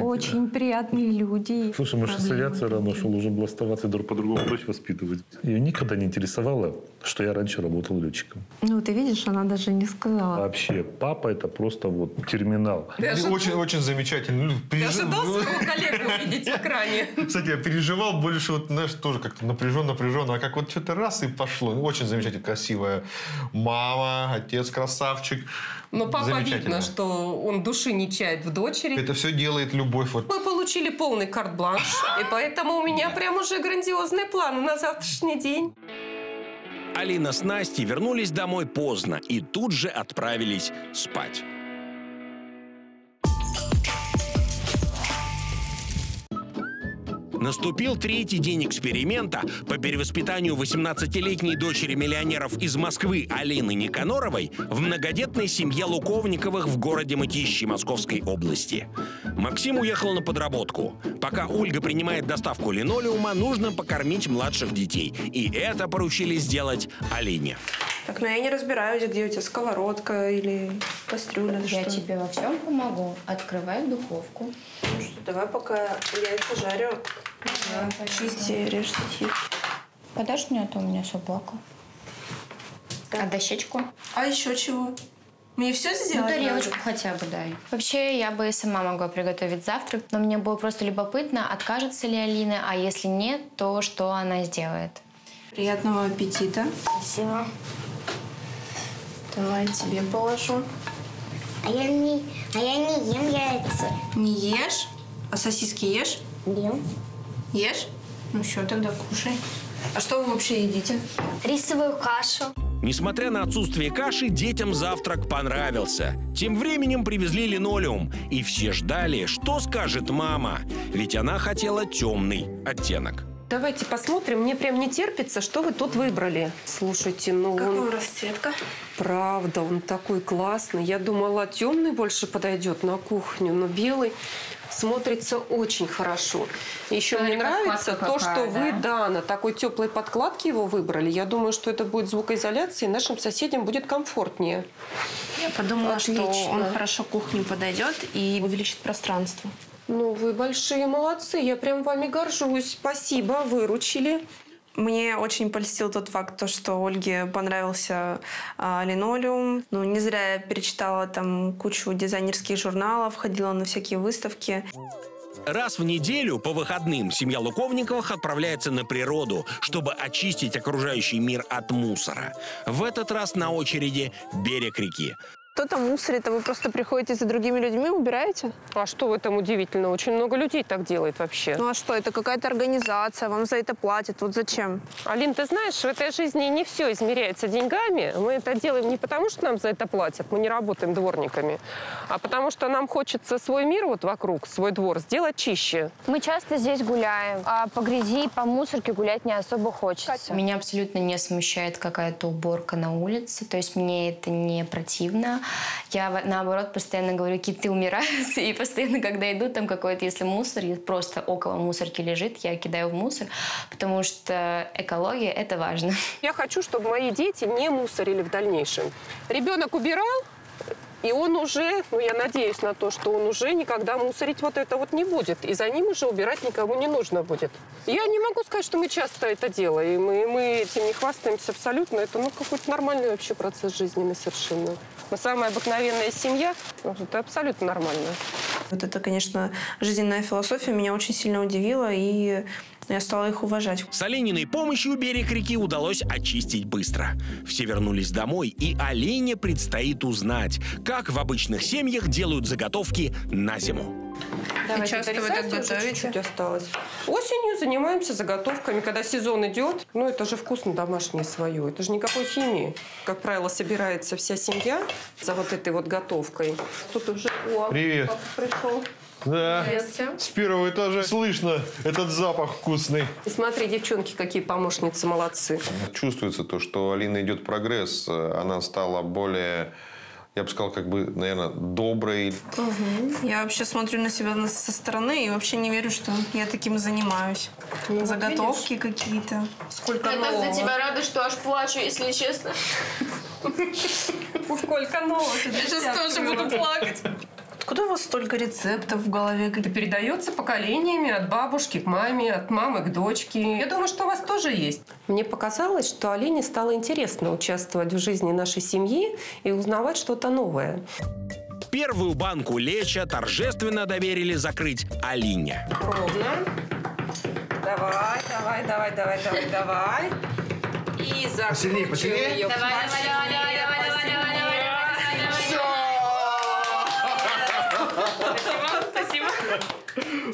Очень приятные люди. Слушай, мы же с авиацией рано шел, уже был оставаться, друг по-другому дочь воспитывать. Ее никогда не интересовало, что я раньше работал летчиком. Ну, ты видишь, она даже не сказала. Вообще, папа — это просто вот терминал. Очень замечательный. Я ожидал своего коллегу увидеть в экране. Кстати, я переживал больше, вот, знаешь, тоже как-то напряженно, а как вот что-то раз и пошло. Очень замечательно, красивая мама, отец красавчик. Но папа, видно, что он души не чает в дочери. Это все делает любовь. Вот. Мы получили полный карт-бланш, и поэтому у меня прям уже грандиозные планы на завтрашний день. Алина с Настей вернулись домой поздно и тут же отправились спать. Наступил третий день эксперимента по перевоспитанию 18-летней дочери миллионеров из Москвы Алины Никаноровой в многодетной семье Луковниковых в городе Мытищи Московской области. Максим уехал на подработку. Пока Ольга принимает доставку линолеума, нужно покормить младших детей. И это поручили сделать Алине. Так, но я не разбираюсь, где у тебя сковородка или кастрюля. Я тебе во всем помогу. Открывай духовку. Ну что, давай пока яйца жарю. Чисти, режь сосиски. Подашь мне, а то у меня собака. Да. А дощечку? А еще чего? Мне все сделать? Ну, тарелочку хотя бы дай. Вообще, я бы и сама могла приготовить завтрак, но мне было просто любопытно, откажется ли Алина, а если нет, то что она сделает. Приятного аппетита. Спасибо. Давай тебе положу. А я не ем яйца. Не ешь? А сосиски ешь? Ем. Ешь? Ну все, тогда кушай. А что вы вообще едите? Рисовую кашу. Несмотря на отсутствие каши, детям завтрак понравился. Тем временем привезли линолеум. И все ждали, что скажет мама. Ведь она хотела темный оттенок. Давайте посмотрим. Мне прям не терпится, что вы тут выбрали. Слушайте, ну как он... расцветка. Правда, он такой классный. Я думала, темный больше подойдет на кухню, но белый смотрится очень хорошо. Еще мне нравится то, что вы, да, на такой теплой подкладке его выбрали. Я думаю, что это будет звукоизоляция, и нашим соседям будет комфортнее. Я подумала, что он хорошо кухню подойдет и увеличит пространство. Ну, вы большие молодцы. Я прям вами горжусь. Спасибо, выручили. Мне очень польстил тот факт, то, что Ольге понравился линолеум. Ну, не зря я перечитала там кучу дизайнерских журналов, ходила на всякие выставки. Раз в неделю по выходным семья Луковниковых отправляется на природу, чтобы очистить окружающий мир от мусора. В этот раз на очереди берег реки. Кто-то мусорит, а вы просто приходите за другими людьми, убираете? А что в этом удивительно? Очень много людей так делает вообще. Ну а что, это какая-то организация, вам за это платят, вот зачем? Алин, ты знаешь, в этой жизни не все измеряется деньгами. Мы это делаем не потому, что нам за это платят, мы не работаем дворниками, а потому что нам хочется свой мир вот вокруг, свой двор сделать чище. Мы часто здесь гуляем, а по грязи, по мусорке гулять не особо хочется. Катя. Меня абсолютно не смущает какая-то уборка на улице, то есть мне это не противно. Я, наоборот, постоянно говорю: киты умирают, и постоянно, когда иду, там какой-то, если мусор, просто около мусорки лежит, я кидаю в мусор, потому что экология – это важно. Я хочу, чтобы мои дети не мусорили в дальнейшем. Ребенок убирал, и он уже, ну, я надеюсь на то, что он уже никогда мусорить вот это вот не будет. И за ним уже убирать никому не нужно будет. Я не могу сказать, что мы часто это делаем, и мы этим не хвастаемся абсолютно. Это, ну, какой-то нормальный вообще процесс жизненный совершенно. Мы самая обыкновенная семья. Это абсолютно нормально. Вот это, конечно, жизненная философия меня очень сильно удивила, и я стала их уважать. С Алининой помощью берег реки удалось очистить быстро. Все вернулись домой, и Алине предстоит узнать, как в обычных семьях делают заготовки на зиму. Давайте дорезать, чуть-чуть осталось. Осенью занимаемся заготовками, когда сезон идет. Ну, это же вкусно домашнее свое, это же никакой химии. Как правило, собирается вся семья за вот этой вот готовкой. Тут уже... О, привет. Пришел. Да, с первого этажа слышно этот запах вкусный. Смотри, девчонки, какие помощницы, молодцы. Чувствуется то, что Алина идет прогресс, она стала более... Я бы сказал, как бы, наверное, добрый. Угу. Я вообще смотрю на себя со стороны и вообще не верю, что я таким занимаюсь. Ну, заготовки какие-то. Сколько я нового. Я за тебя рада, что аж плачу, если честно. Сколько нового. Я сейчас тоже буду плакать. Откуда у вас столько рецептов в голове? Это передается поколениями от бабушки к маме, от мамы к дочке. Я думаю, что у вас тоже есть. Мне показалось, что Алине стало интересно участвовать в жизни нашей семьи и узнавать что-то новое. Первую банку леча торжественно доверили закрыть Алине. Ровно. Давай. И закручиваем ее. Давай. Все. Спасибо.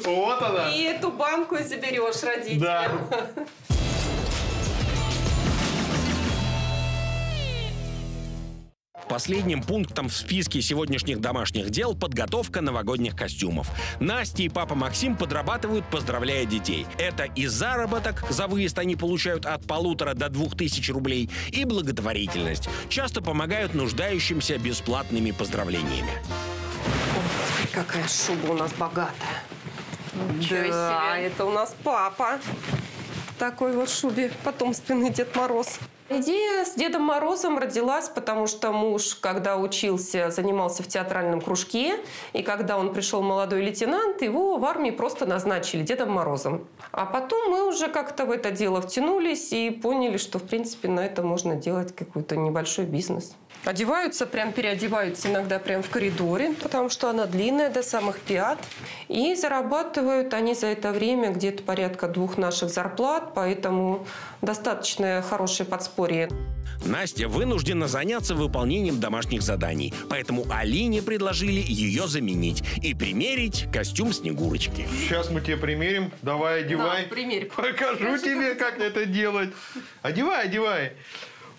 Вот она. И эту банку и заберешь родителям. Да. Последним пунктом в списке сегодняшних домашних дел – подготовка новогодних костюмов. Настя и папа Максим подрабатывают, поздравляя детей. Это и заработок, за выезд они получают от 1500 до 2000 рублей, и благотворительность. Часто помогают нуждающимся бесплатными поздравлениями. Ой, какая шуба у нас богатая. Да, это у нас папа. Такой вот шубе потомственный Дед Мороз. Идея с Дедом Морозом родилась, потому что муж, когда учился, занимался в театральном кружке, и когда он пришел молодой лейтенант, его в армии просто назначили Дедом Морозом. А потом мы уже как-то в это дело втянулись и поняли, что, в принципе, на это можно делать какой-то небольшой бизнес. Одеваются, прям переодеваются иногда прям в коридоре, потому что она длинная, до самых пят. И зарабатывают они за это время где-то порядка 2 наших зарплат, поэтому достаточно хорошее подспорье. Настя вынуждена заняться выполнением домашних заданий, поэтому Алине предложили ее заменить и примерить костюм Снегурочки. Сейчас мы тебе примерим. Давай, одевай. Да, примерь. Покажу тебе, как это делать. Одевай.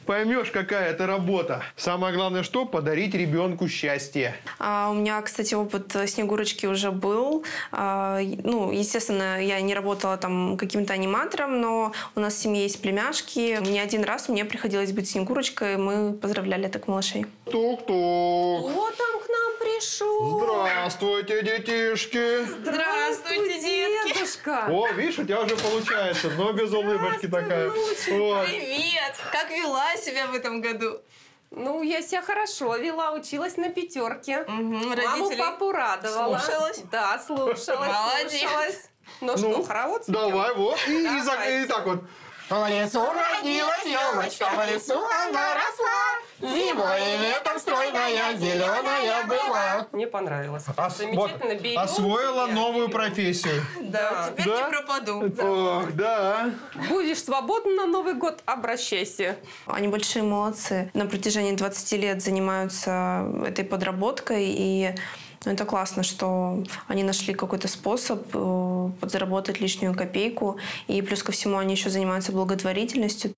Поймешь, какая это работа. Самое главное, что подарить ребенку счастье. У меня, кстати, опыт Снегурочки уже был. Ну, естественно, я не работала там каким-то аниматором, но у нас в семье есть племяшки. Не один раз мне приходилось быть Снегурочкой, мы поздравляли так малышей. Тук-тук! Кто там к нам пришел? Здравствуйте, детишки! Здравствуйте, дедушка! О, видишь, у тебя уже получается, но без улыбочки такая. Вот. Привет! Как вела себя в этом году? Ну, я себя хорошо вела, училась на 5. Маму, папу радовала. Слушалась? Да, слушалась. Молодец. Слушалась. Ну что, хоровод споем? Давай, вот. И так вот. В лесу родилась елочка, в лесу она росла. Зимой и летом стройная, зеленая была. Мне понравилось. Замечательно. Вот, освоила новую профессию. Да, теперь не пропаду. Ох, да. Будешь свободна на Новый год, обращайся. Они большие молодцы. На протяжении 20 лет занимаются этой подработкой. И это классно, что они нашли какой-то способ подзаработать лишнюю копейку. И плюс ко всему они еще занимаются благотворительностью.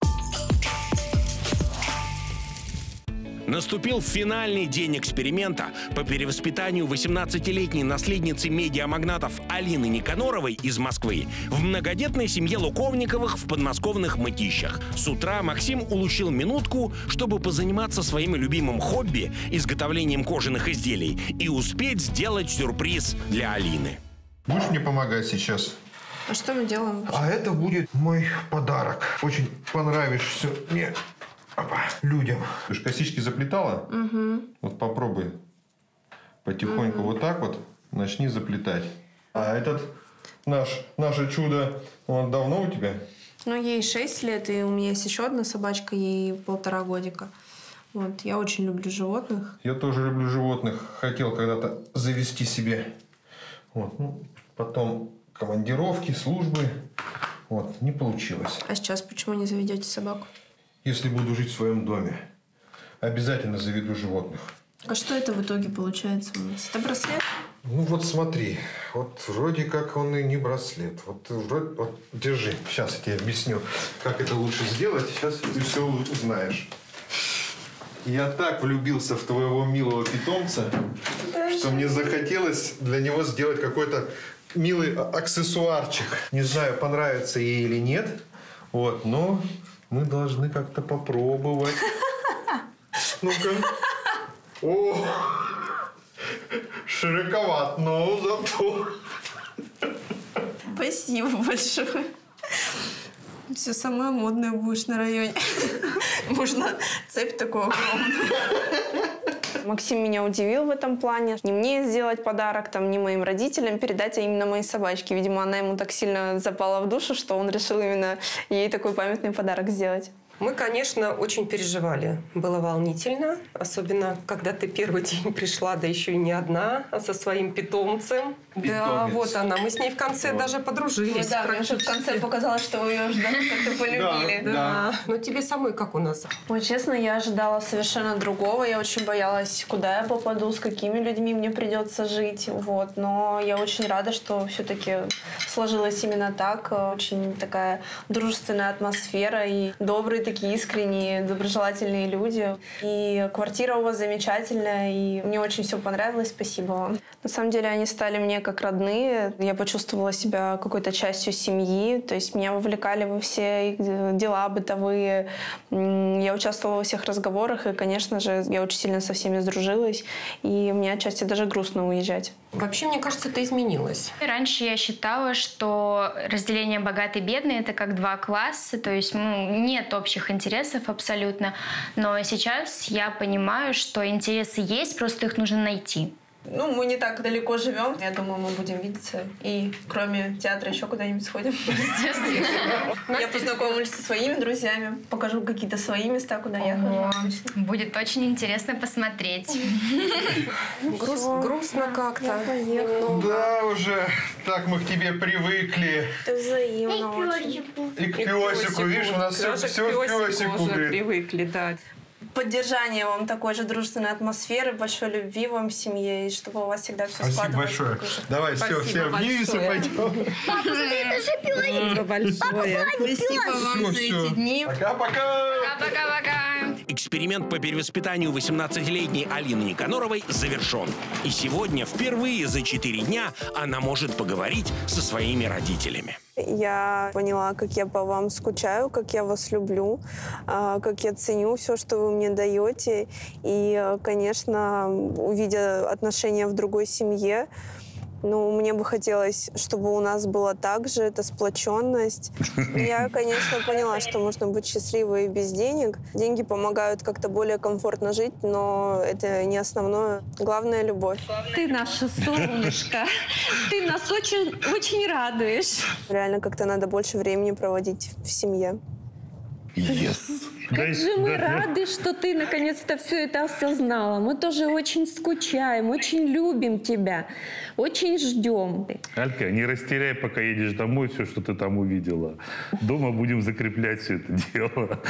Наступил финальный день эксперимента по перевоспитанию 18-летней наследницы медиамагнатов Алины Никаноровой из Москвы в многодетной семье Луковниковых в подмосковных Мытищах. С утра Максим улучил минутку, чтобы позаниматься своим любимым хобби – изготовлением кожаных изделий и успеть сделать сюрприз для Алины. Будешь мне помогать сейчас? А что мы делаем? А это будет мой подарок. Очень понравишься мне. Опа, людям. Ты же косички заплетала? Угу. Вот попробуй потихоньку вот так вот начни заплетать. А этот наше чудо, он давно у тебя? Ну, ей 6 лет, и у меня есть еще одна собачка, ей 1,5 годика. Вот, я очень люблю животных. Я тоже люблю животных. Хотел когда-то завести себе. Вот, ну, потом командировки, службы. Вот, не получилось. А сейчас почему не заведете собаку? Если буду жить в своем доме, обязательно заведу животных. А что это в итоге получается у нас? Это браслет? Ну вот смотри, вот вроде как он и не браслет. Вот, вроде, вот держи, сейчас я тебе объясню, как это лучше сделать. Сейчас ты все узнаешь. Я так влюбился в твоего милого питомца, что мне захотелось для него сделать какой-то милый аксессуарчик. Не знаю, понравится ей или нет, вот, но... Мы должны как-то попробовать. Ну-ка. О! Широковат, но зато. Спасибо большое. Все самое модное будешь на районе. Можно цепь такую огромную. Максим меня удивил в этом плане. Не мне сделать подарок, там, не моим родителям передать, а именно моей собачке. Видимо, она ему так сильно запала в душу, что он решил именно ей такой памятный подарок сделать. Мы, конечно, очень переживали. Было волнительно, особенно когда ты первый день пришла, да еще и не одна, а со своим питомцем. Питомец. Да, вот она. Мы с ней в конце даже подружились. Да, потому что в конце показалось, что вы ее ждали, как-то полюбили. Да, да. Но тебе самой как у нас? Ой, честно, я ожидала совершенно другого. Я очень боялась, куда я попаду, с какими людьми мне придется жить. Вот. Но я очень рада, что все-таки сложилось именно так. Очень такая дружественная атмосфера и добрый, такие искренние, доброжелательные люди. И квартира у вас замечательная, и мне очень все понравилось, спасибо вам. На самом деле они стали мне как родные. Я почувствовала себя какой-то частью семьи, то есть меня вовлекали во все дела бытовые. Я участвовала во всех разговорах, и, конечно же, я очень сильно со всеми сдружилась, и мне отчасти даже грустно уезжать. Вообще, мне кажется, это изменилось. Раньше я считала, что разделение богатые и бедные – это как два класса, то есть нет общих интересов абсолютно. Но сейчас я понимаю, что интересы есть, просто их нужно найти. Ну, мы не так далеко живем. Я думаю, мы будем видеться. И кроме театра еще куда-нибудь сходим. Естественно. Я познакомлюсь со своими друзьями. Покажу какие-то свои места, куда я хожу. Будет очень интересно посмотреть. Грустно как-то. Да, уже так мы к тебе привыкли. Взаимно. И к песику. Видишь, у нас все к песику привыкли, да. Поддержание вам такой же дружественной атмосферы, большой любви вам в семье, и чтобы у вас всегда все складывалось. Спасибо большое. Давай, все вниз и пойдем. Папа, спасибо большое. Спасибо вам за эти дни. Пока-пока. Пока-пока. Эксперимент по перевоспитанию 18-летней Алины Никаноровой завершен. И сегодня, впервые за 4 дня, она может поговорить со своими родителями. Я поняла, как я по вам скучаю, как я вас люблю, как я ценю все, что вы мне даете. И, конечно, увидя отношения в другой семье, ну, мне бы хотелось, чтобы у нас было так же, это сплоченность. Я, конечно, поняла, что можно быть счастливой и без денег. Деньги помогают как-то более комфортно жить, но это не основное. Главное – любовь. Ты наша солнышко. Ты нас очень радуешь. Реально, как-то надо больше времени проводить в семье. Yes. Как же мы рады, что ты наконец-то все это осознала. Мы тоже очень скучаем, очень любим тебя, очень ждем. Алька, не растеряй, пока едешь домой, все, что ты там увидела. Дома будем закреплять все это дело.